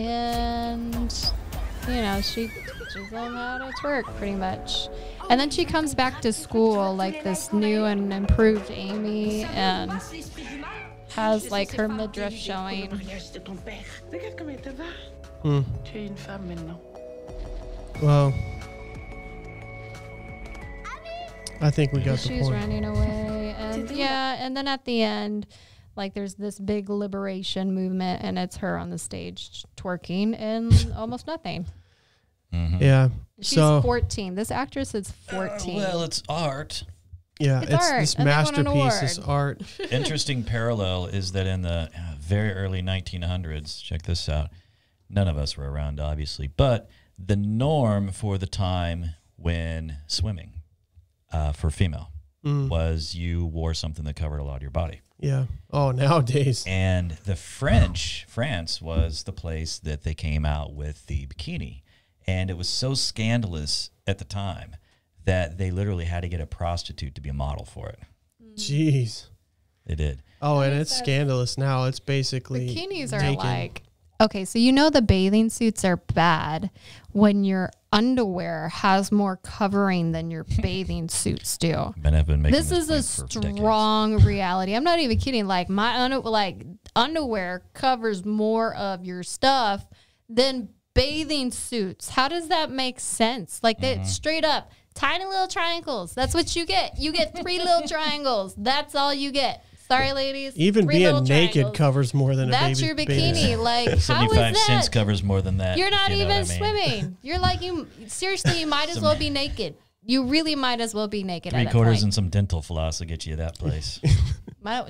And, you know, she's all mad at work, pretty much. And then she comes back to school like this new and improved Amy and has like her midriff showing. Hmm. Well, I think we got the point. She's running away. And yeah, and then at the end, like there's this big liberation movement and it's her on the stage twerking and almost nothing. Mm-hmm. Yeah. She's 14. This actress is 14. Well, it's art. Yeah, it's art. This masterpiece is art. Interesting parallel is that in the very early 1900s, check this out, none of us were around, obviously, but the norm for the time when swimming for female was you wore something that covered a lot of your body. Yeah. Oh, nowadays. And the France was the place that they came out with the bikini. And it was so scandalous at the time that they literally had to get a prostitute to be a model for it. Jeez. They did. Oh, and it's scandalous now. It's basically... Bikinis are like... Okay, so you know the bathing suits are bad when your underwear has more covering than your bathing suits do. This is a strong reality. I'm not even kidding. Like, my underwear covers more of your stuff than bathing suits. How does that make sense? Like that straight up tiny little triangles. That's what you get. You get three little triangles. That's all you get. Sorry, ladies. Even being naked covers more than a baby. That's your bikini. Like, how is that? 75 cents covers more than that. You're not even swimming. You're like, seriously, you might as well be naked. You really might as well be naked. 3/4 and some dental floss will get you that place.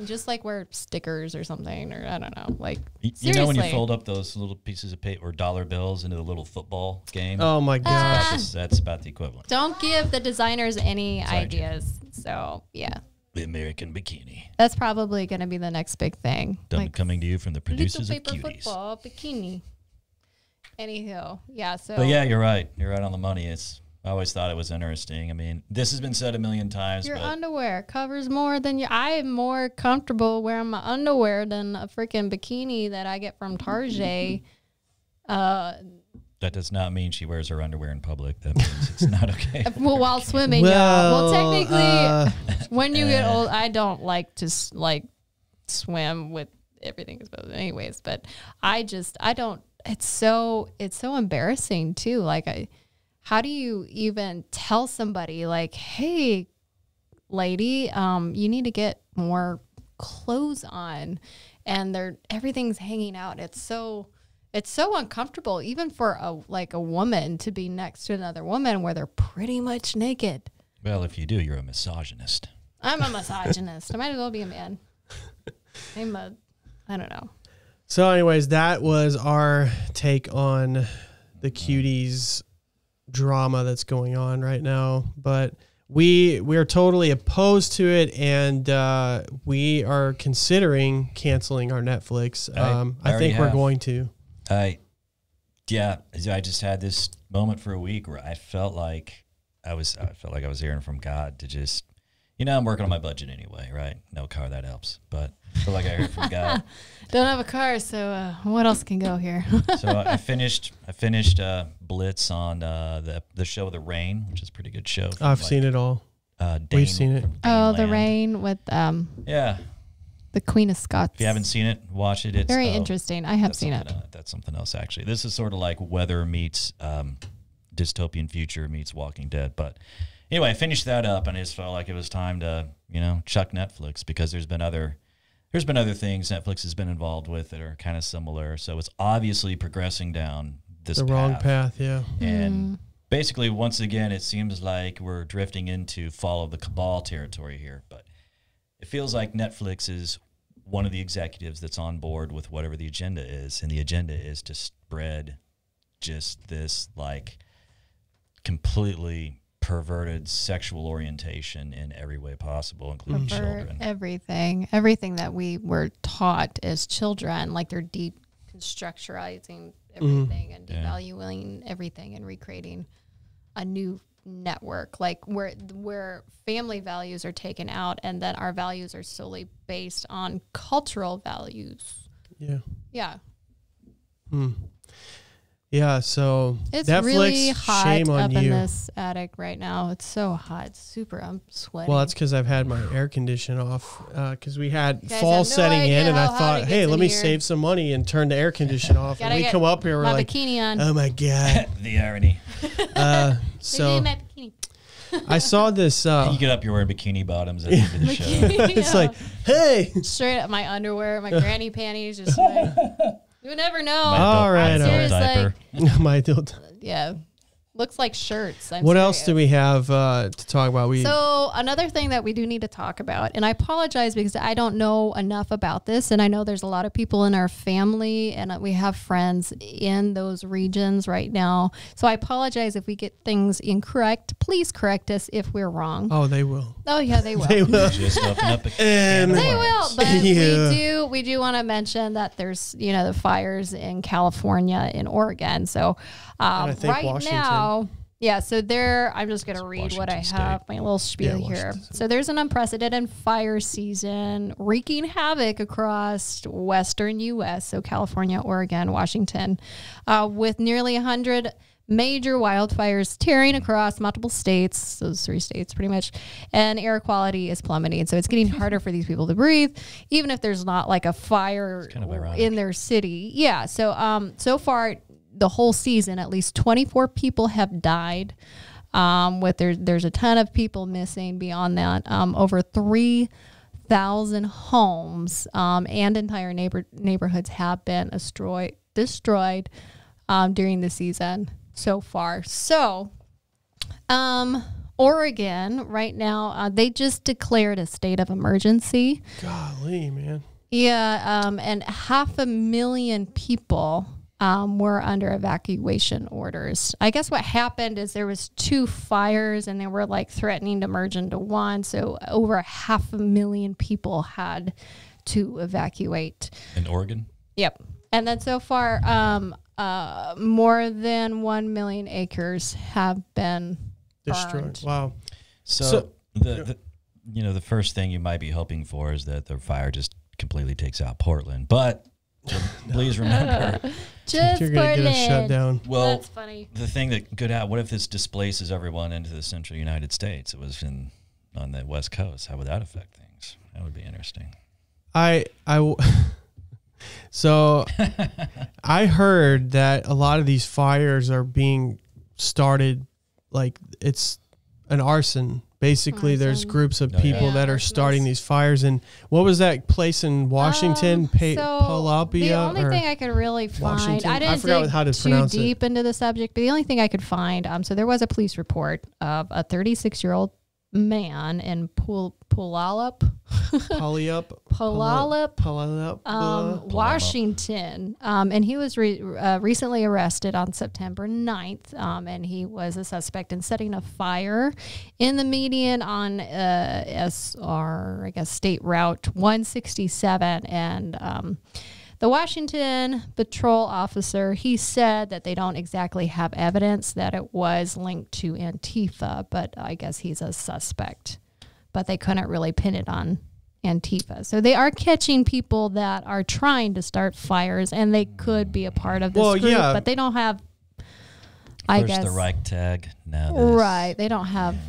Just like wear stickers or something, or I don't know. Like, seriously. You know when you fold up those little pieces of paper or dollar bills into the little football game? Oh my gosh. That's about the equivalent. Don't give the designers any ideas. So, yeah. The American bikini. That's probably going to be the next big thing. Like, coming to you from the producers of Cuties. Football bikini. Anywho, yeah. So. But yeah, you're right. You're right on the money. I always thought it was interesting. I mean, this has been said a million times. Your underwear covers more than your... I am more comfortable wearing my underwear than a freaking bikini that I get from Target. That does not mean she wears her underwear in public. That means it's not okay. Well, while swimming, y'all. Well, technically, when you get old, I don't like to swim with everything exposed, anyways. But I don't. It's so embarrassing too. Like, how do you even tell somebody like, hey, lady, you need to get more clothes on, and everything's hanging out. It's so uncomfortable, even for a woman to be next to another woman where they're pretty much naked. Well, if you do, you're a misogynist. I'm a misogynist. I might as well be a man. I don't know. So anyways, that was our take on the Cuties drama that's going on right now. But we are totally opposed to it, and we are considering canceling our Netflix. I think we're going to. I just had this moment for a week where I felt like I was hearing from God to just, you know, I'm working on my budget anyway, right? No car, that helps, but I feel like I heard from God. Don't have a car, so what else can go here? So I finished Blitz on the show The Rain, which is a pretty good show. I've seen it all. We've seen it. Oh, The Rain with yeah. The Queen of Scots. If you haven't seen it, watch it. It's very interesting. I have seen it. That's something else, actually. This is sort of like weather meets dystopian future meets Walking Dead. But anyway, I finished that up, and I just felt like it was time to, you know, chuck Netflix, because there's been other things Netflix has been involved with that are kind of similar. So it's obviously progressing down this wrong path. Yeah. And basically, once again, it seems like we're drifting into follow the cabal territory here, but it feels like Netflix is one of the executives that's on board with whatever the agenda is, and the agenda is to spread just this, like, completely perverted sexual orientation in every way possible, including children. Everything that we were taught as children, like their deep deconstructurizing everything and devaluing everything and recreating a new network, like where family values are taken out and then our values are solely based on cultural values. Yeah. Yeah. Hmm. Yeah, so it's Netflix, really hot shame on up you. In this attic right now. It's so hot. It's super. I'm sweating. Well, that's because I've had my air condition off because we had fall setting in, and I thought, hey, let me save some money and turn the air condition off. And we come up here, we're like, bikini on. Oh my god, the irony. So my bikini. I saw this. You get up, you're wearing bikini bottoms at the end of the show. It's like, hey, straight up my underwear, my granny panties, just like. You never know. All right, like, my adult. Yeah, looks like shirts. I'm serious. Else do we have to talk about? So another thing that we do need to talk about, and I apologize because I don't know enough about this, and I know there's a lot of people in our family, and we have friends in those regions right now. So I apologize if we get things incorrect. Please correct us if we're wrong. Oh, they will. Oh yeah, they will. They will. Just open up a can they will. But yeah. We do want to mention that there's, you know, the fires in California and Oregon. So right Washington. Now, yeah. So there, I'm just going to read Washington what I have, my little spiel here. So there's an unprecedented fire season wreaking havoc across Western U.S. So California, Oregon, Washington, with nearly 100 major wildfires tearing across multiple states, those three states pretty much, and air quality is plummeting. So it's getting harder for these people to breathe, even if there's not like a fire in their city. Yeah. So, so far the whole season, at least 24 people have died. There's a ton of people missing beyond that. Over 3,000 homes, and entire neighborhoods have been destroyed, during the season. So far. So, Oregon right now, they just declared a state of emergency. Golly, man. Yeah. And 500,000 people, were under evacuation orders. I guess what happened is there was 2 fires and they were like threatening to merge into one. So over 500,000 people had to evacuate. In Oregon? Yep. And then so far, more than 1 million acres have been destroyed. Burned. Wow! So the you know, the first thing you might be hoping for is that the fire just completely takes out Portland. But please remember, just you're going to get a shutdown. Well, that's funny. The thing that could happen. What if this displaces everyone into the central United States? It was on the West Coast. How would that affect things? That would be interesting. So I heard that a lot of these fires are being started, like it's an arson. Basically, there's groups of people that are starting these fires. And what was that place in Washington? Puyallup? The only thing I could really find, I forgot how to pronounce it. Into the subject, but the only thing I could find, so there was a police report of a 36-year-old man in Puyallup, Washington, and he was recently arrested on September 9th, and he was a suspect in setting a fire in the median on SR, I guess, State Route 167, and the Washington patrol officer, he said that they don't exactly have evidence that it was linked to Antifa, but I guess he's a suspect. But they couldn't really pin it on Antifa. So they are catching people that are trying to start fires, and they could be a part of this group, but they don't have, I guess. First the Reichstag, now this. Right, they don't have... Yeah.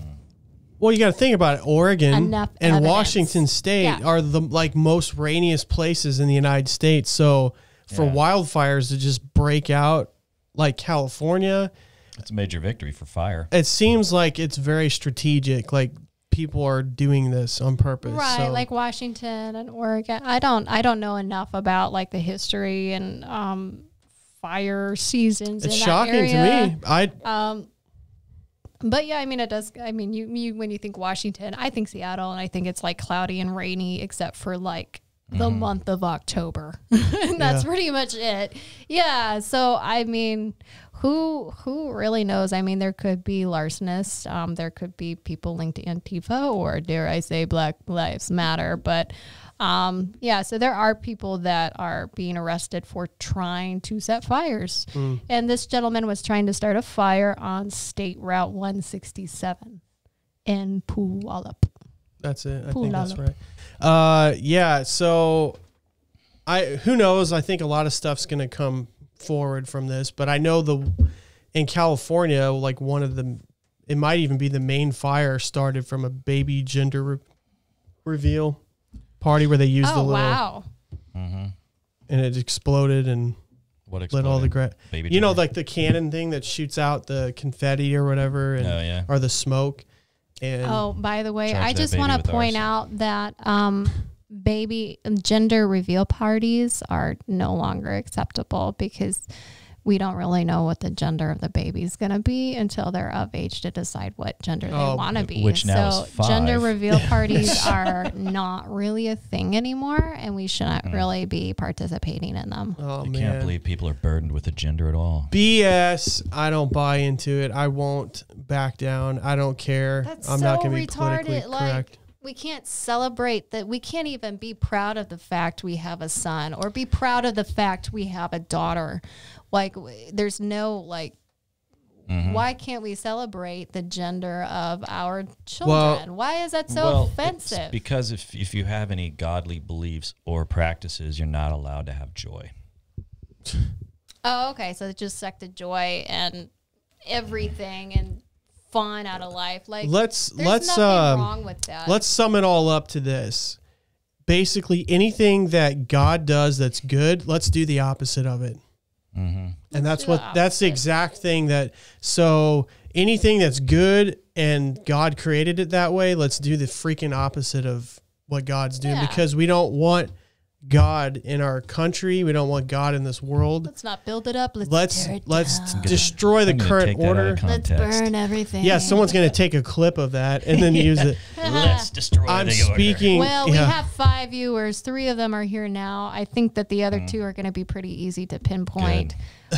Well, you got to think about it. Oregon and Washington State are the most rainiest places in the United States. So for wildfires to just break out like California, it's a major victory for fire. It seems like it's very strategic. Like people are doing this on purpose, right? So. Like Washington and Oregon. I don't know enough about like the history and fire seasons. It's shocking to me. But yeah, I mean, it does. I mean, you when you think Washington, I think Seattle, and I think it's like cloudy and rainy, except for like the month of October. And that's pretty much it. Yeah. So I mean, who really knows? I mean, there could be larcenists. There could be people linked to Antifa, or dare I say, Black Lives Matter. But Yeah, so there are people that are being arrested for trying to set fires. Mm. And this gentleman was trying to start a fire on State Route 167 in Puyallup. That's it. I think that's right. Yeah, so who knows? I think a lot of stuff's going to come forward from this, but I know in California, like it might even be the main fire started from a baby gender reveal party where they used the little, wow, and it exploded and lit all the you know, like the cannon thing that shoots out the confetti or whatever, and or the smoke. And oh, by the way, I just want to point out that baby gender reveal parties are no longer acceptable because we don't really know what the gender of the baby is going to be until they're of age to decide what gender they want to be. Which now so is 5. Gender reveal parties are not really a thing anymore, and we shouldn't really be participating in them. Oh, I can't believe people are burdened with a gender at all. BS. I don't buy into it. I won't back down. I don't care. That's I'm so not going to be politically correct. Like, we can't celebrate that. We can't even be proud of the fact we have a son or be proud of the fact we have a daughter. Like, there's no, like, why can't we celebrate the gender of our children? Well, why is that so offensive? Because if you have any godly beliefs or practices, you're not allowed to have joy. Oh, okay. So it's just sucked the joy and everything and fun out of life. Like, there's nothing wrong with that. Let's sum it all up to this. Basically, anything that God does that's good, let's do the opposite of it. And that's the exact thing that, so anything that's good and God created it that way, let's do the freaking opposite of what God's doing, because we don't want God in our country. We don't want God in this world. Let's not build it up. Let's destroy the current order. Let's burn everything. Yeah, someone's going to take a clip of that and then use it. Let's destroy the order. Well, we have 5 viewers. 3 of them are here now. I think that the other 2 are going to be pretty easy to pinpoint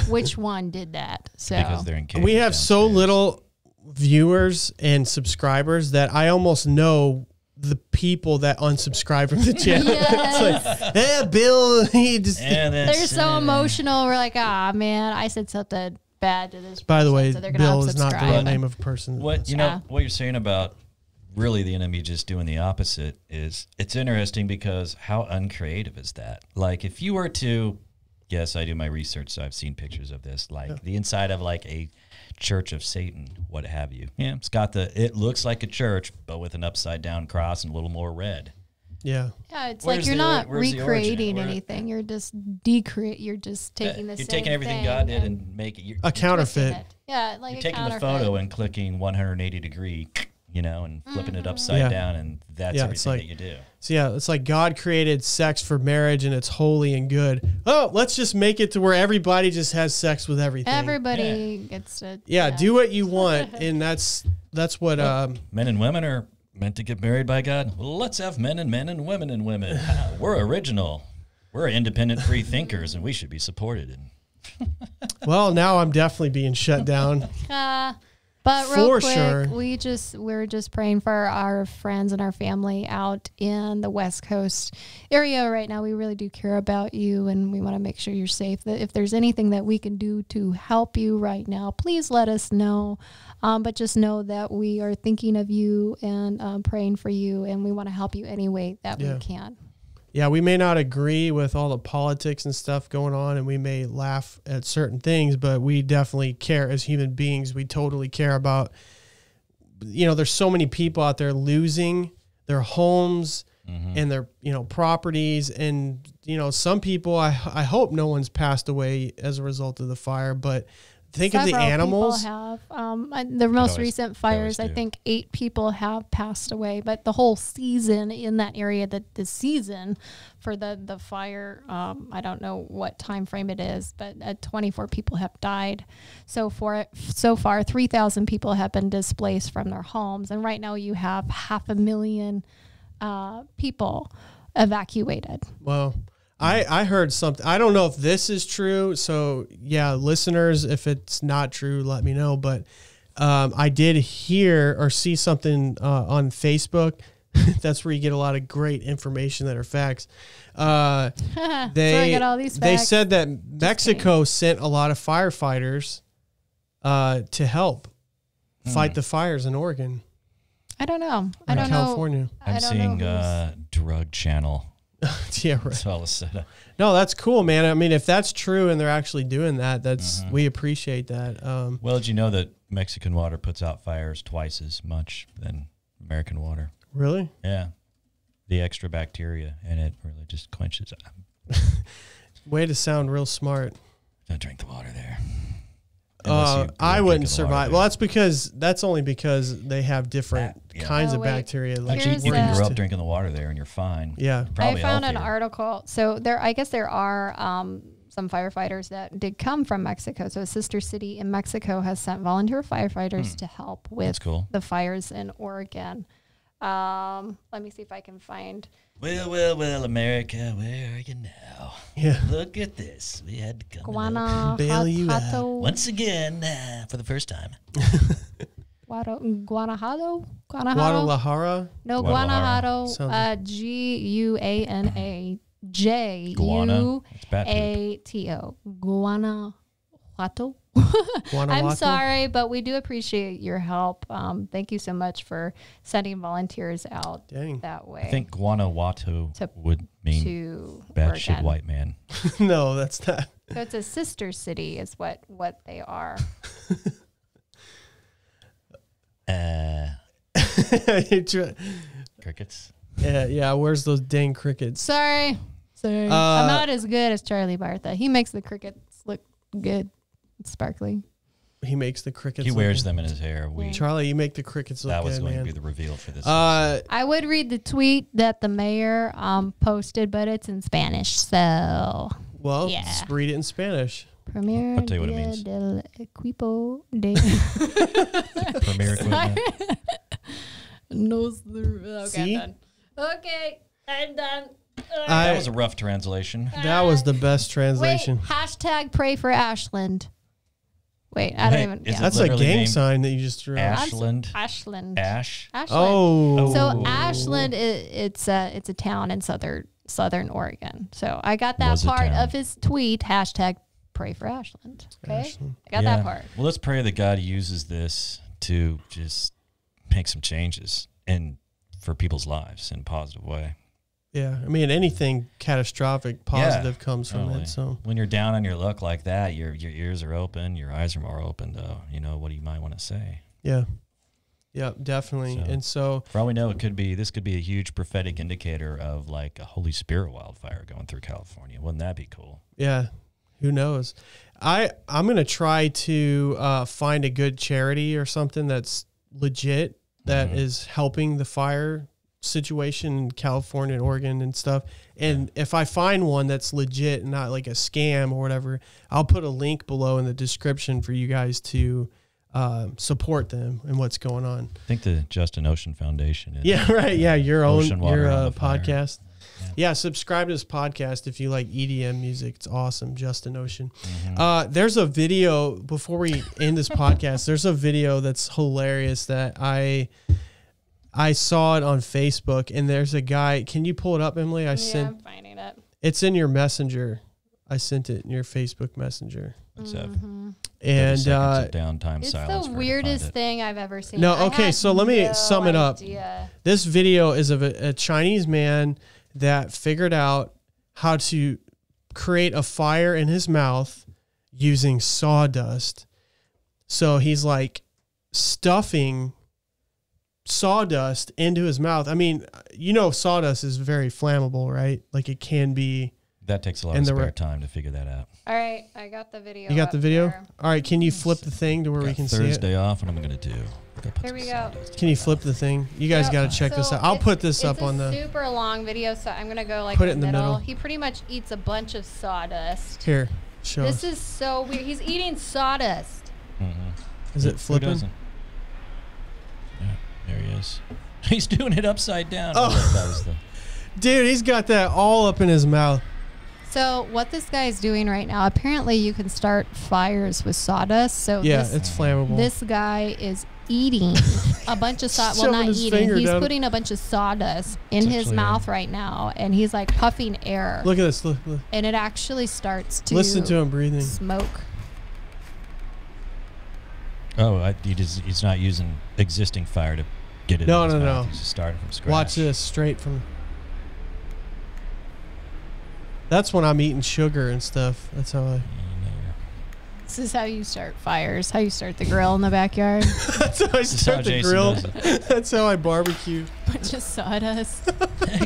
which one did that. So because they're in case we have downstairs. So little viewers and subscribers that I almost know the people that unsubscribe from the channel. It's like, hey, Bill, he just... they're so emotional. We're like, ah, man, I said something bad to this person, by the way, so Bill is not the real name of a person. What, you know, what you're saying about really the enemy just doing the opposite is, it's interesting because how uncreative is that? Like, if you were to... Yes, I do my research, so I've seen pictures of this, like the inside of like a Church of Satan, what have you. Yeah, it's got it looks like a church, but with an upside down cross and a little more red. Yeah. Yeah, it's like you're not recreating anything. You're just taking the same thing. You're taking everything God did and making it a counterfeit. Yeah, like you're taking the photo and clicking 180-degree, you know, and flipping it upside down, and that's everything that you do. So yeah, it's like God created sex for marriage, and it's holy and good. Oh, let's just make it to where everybody just has sex with everything. Everybody gets it. Yeah, do what you want, and that's what men and women are meant to get married by God. Well, let's have men and men and women and women. We're original. We're independent free thinkers, and we should be supported. Well, now I'm definitely being shut down. But real quick, we're just praying for our friends and our family out in the West Coast area right now. We really do care about you, and we want to make sure you're safe. That if there's anything that we can do to help you right now, please let us know. But just know that we are thinking of you and praying for you, and we want to help you any way that we can. Yeah, we may not agree with all the politics and stuff going on, and we may laugh at certain things, but we definitely care as human beings. We totally care about, you know, there's so many people out there losing their homes and their, you know, properties. And, you know, some people, I hope no one's passed away as a result of the fire, but think of the animals. Several people have. The most recent fires, I think 8 people have passed away, but the whole season in that area, the season for the fire, I don't know what time frame it is, but 24 people have died. So far, 3,000 people have been displaced from their homes. And right now you have 500,000 people evacuated. Wow. I heard something. I don't know if this is true. So, yeah, listeners, if it's not true, let me know. But I did hear or see something on Facebook That's where you get a lot of great information that are facts. They, so all these facts. They said that Mexico sent a lot of firefighters to help fight the fires in Oregon. I don't know. I don't know. I'm seeing Drug Channel. Yeah, right. That's all set up. No, that's cool, man. I mean, if that's true and they're actually doing that, that's we appreciate that. Well, did you know that Mexican water puts out fires twice as much than American water? Really? Yeah. The extra bacteria in it really just quenches it. Way to sound real smart. Don't drink the water there. I wouldn't survive. Well, that's because only because they have different kinds of bacteria. Like you can grow up drinking the water there and you're fine. Yeah, you're probably healthier. An article. So I guess there are some firefighters that did come from Mexico. So a sister city in Mexico has sent volunteer firefighters to help with the fires in Oregon. Let me see if I can find. Well, America, where are you now? Yeah. Look at this. We had to come Guanajuato. Once again, for the first time. Guanajuato? Guadalajara? No, Guanajuato. G-U-A-N-A-J-U-A-T-O. Guanajuato. I'm sorry, but we do appreciate your help. Thank you so much for sending volunteers out that way. I think Guanajuato would mean batshit white man. No, that's not. So it's a sister city is what they are. Crickets. Yeah, where's those dang crickets? Sorry. I'm not as good as Charlie Bartha. He makes the crickets look good. Sparkly. He makes the crickets. He wears them in his hair. Charlie, you make the crickets look good. That was going to be the reveal for this. I would read the tweet that the mayor posted, but it's in Spanish. So, well, let's read it in Spanish. Premier I'll tell you what it means. Del equipo de Premier equipment. Okay, I'm done. That was a rough translation. That was the best translation. Wait, hashtag pray for Ashland. Wait, I don't even. That's a gang sign that you just drew. Ashland. Oh, so Ashland, it's a town in southern Oregon. So I got that part of his tweet. Hashtag pray for Ashland. Okay, Ashland. I got that part. Well, let's pray that God uses this to just make some changes and for people's lives in a positive way. Yeah, I mean, anything catastrophic, positive comes from it. So when you're down on your luck like that, your ears are open, your eyes are more open to what you might want to say. Yeah, definitely. So, and so, for all we know, this could be a huge prophetic indicator of like a Holy Spirit wildfire going through California. Wouldn't that be cool? Yeah, who knows? I'm gonna try to find a good charity or something that's legit that is helping the fire situation in California and Oregon and stuff, and if I find one that's legit and not like a scam or whatever, I'll put a link below in the description for you guys to support them and what's going on. I think the Justin Ocean Foundation is your own podcast. Yeah, subscribe to this podcast if you like EDM music. It's awesome. Justin Ocean. There's a video before we end this podcast. There's a video that's hilarious that I saw it on Facebook, and there's a guy. Can you pull it up, Emily? I'm finding it. It's in your Messenger. I sent it in your Facebook Messenger. What's up? And downtime silence. It's the weirdest thing I've ever seen. No, okay, so let me sum it up. This video is of a Chinese man that figured out how to create a fire in his mouth using sawdust. So he's like stuffing sawdust into his mouth. I mean, sawdust is very flammable, right? Like it can be. That takes a lot of spare time to figure that out. All right, I got the video. You got the video? There. All right, can you flip the thing to where we can see it? Thursday off, and I'm going to do. Here we go. Can you flip the thing? You guys got to check this out. I'll put this up on the. It's a super long video, so I'm going to go like put it in the middle. He pretty much eats a bunch of sawdust. Here, show us. This is so weird. He's eating sawdust. Is it flipping? There he is. He's doing it upside down. Dude, he's got that all up in his mouth. So what this guy is doing right now, apparently you can start fires with sawdust. So yeah, it's flammable. This guy is eating a bunch of sawdust. Well, not eating. He's putting a bunch of sawdust in his mouth right now, and he's like puffing air. Look at this. Look, look. And it actually starts to. Listen to him breathing. Smoke. Oh, he's not using existing fire to get it. No, no, no. He's just starting from scratch. Watch this straight from. That's when I'm eating sugar and stuff. That's how I. This is how you start fires. How you start the grill in the backyard. That's how I start the grill. That's how I barbecue. Bunch of sawdust.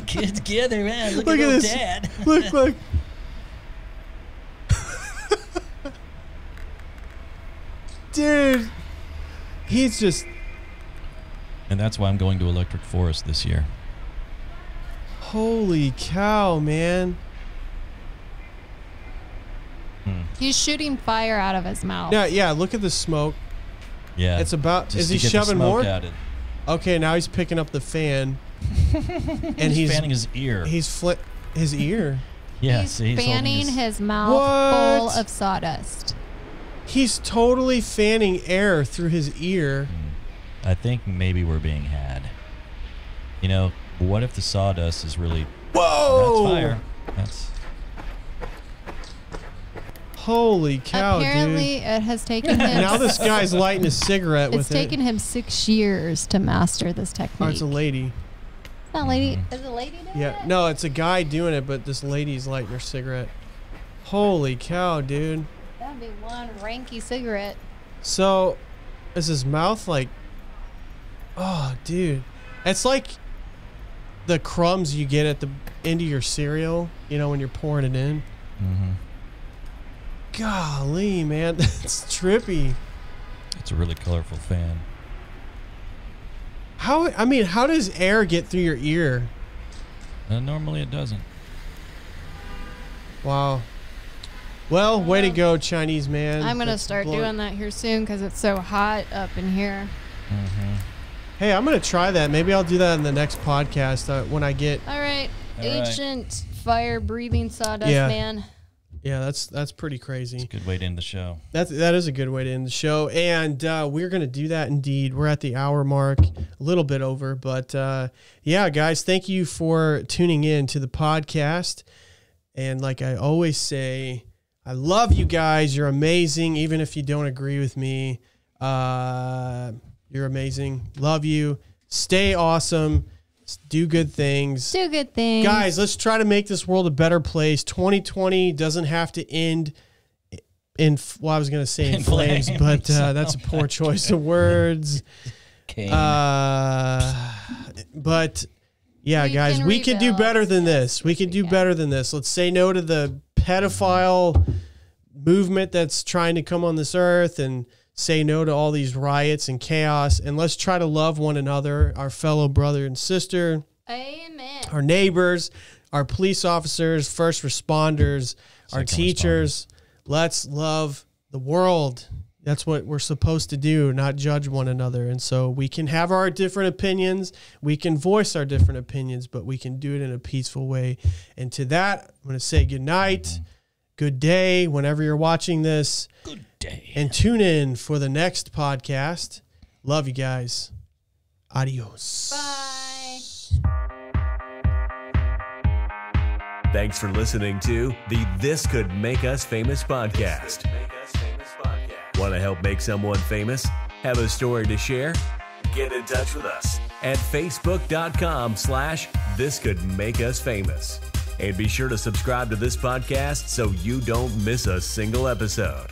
Kids gather around. Look at this. Dad. Look, look. Dude, he's just. And that's why I'm going to Electric Forest this year. Holy cow, man. Hmm. He's shooting fire out of his mouth. Yeah, yeah. Look at the smoke. Yeah. It's about. Just is he shoving more? Okay, now he's picking up the fan. And he's fanning his ear. He's his ear. Yeah. He's fanning his mouth full of sawdust. He's totally fanning air through his ear. I think maybe we're being had. You know, what if the sawdust is really? Whoa! That's fire. That's. Holy cow, apparently, dude. It has taken him... Now this guy's lighting a cigarette with it. It's taken him 6 years to master this technique. Oh, it's a lady. It's not a lady. Is a lady doing it? No, it's a guy doing it, but this lady's lighting her cigarette. Holy cow, dude. That'd be one ranky cigarette. So, is his mouth like... Oh, dude. It's like the crumbs you get at the end of your cereal, you know, when you're pouring it in. Mm-hmm. Golly, man, that's trippy. It's a really colorful fan. How, I mean, how does air get through your ear? Normally it doesn't. Wow. Well, way to go, Chinese man. I'm going to start doing that here soon because it's so hot up in here. Mm-hmm. Hey, I'm going to try that. Maybe I'll do that in the next podcast when I get... All right. Ancient fire-breathing sawdust man. Yeah, that's pretty crazy. That's a good way to end the show. That is a good way to end the show. And we're going to do that indeed. We're at the hour mark, a little bit over. But yeah, guys, thank you for tuning in to the podcast. And like I always say, I love you guys. You're amazing. Even if you don't agree with me, you're amazing. Love you. Stay awesome. Do good things. Do good things. Guys, let's try to make this world a better place. 2020 doesn't have to end in, well, I was going to say in flames, but that's a poor choice of words. Okay. But, yeah, guys, we can do better than this. We can do better than this. Let's say no to the pedophile movement that's trying to come on this earth, and say no to all these riots and chaos, and let's try to love one another, our fellow brother and sister, amen, our neighbors, our police officers, first responders, our teachers. Let's love the world. That's what we're supposed to do, not judge one another. And so we can have our different opinions. We can voice our different opinions, but we can do it in a peaceful way. And to that, I'm going to say good night, good day, whenever you're watching this. Good day. And tune in for the next podcast. Love you guys. Adios. Bye. Thanks for listening to the This Could Make Us Famous podcast. Want to help make someone famous? Have a story to share? Get in touch with us at facebook.com/thiscouldmakeusfamous. And be sure to subscribe to this podcast so you don't miss a single episode.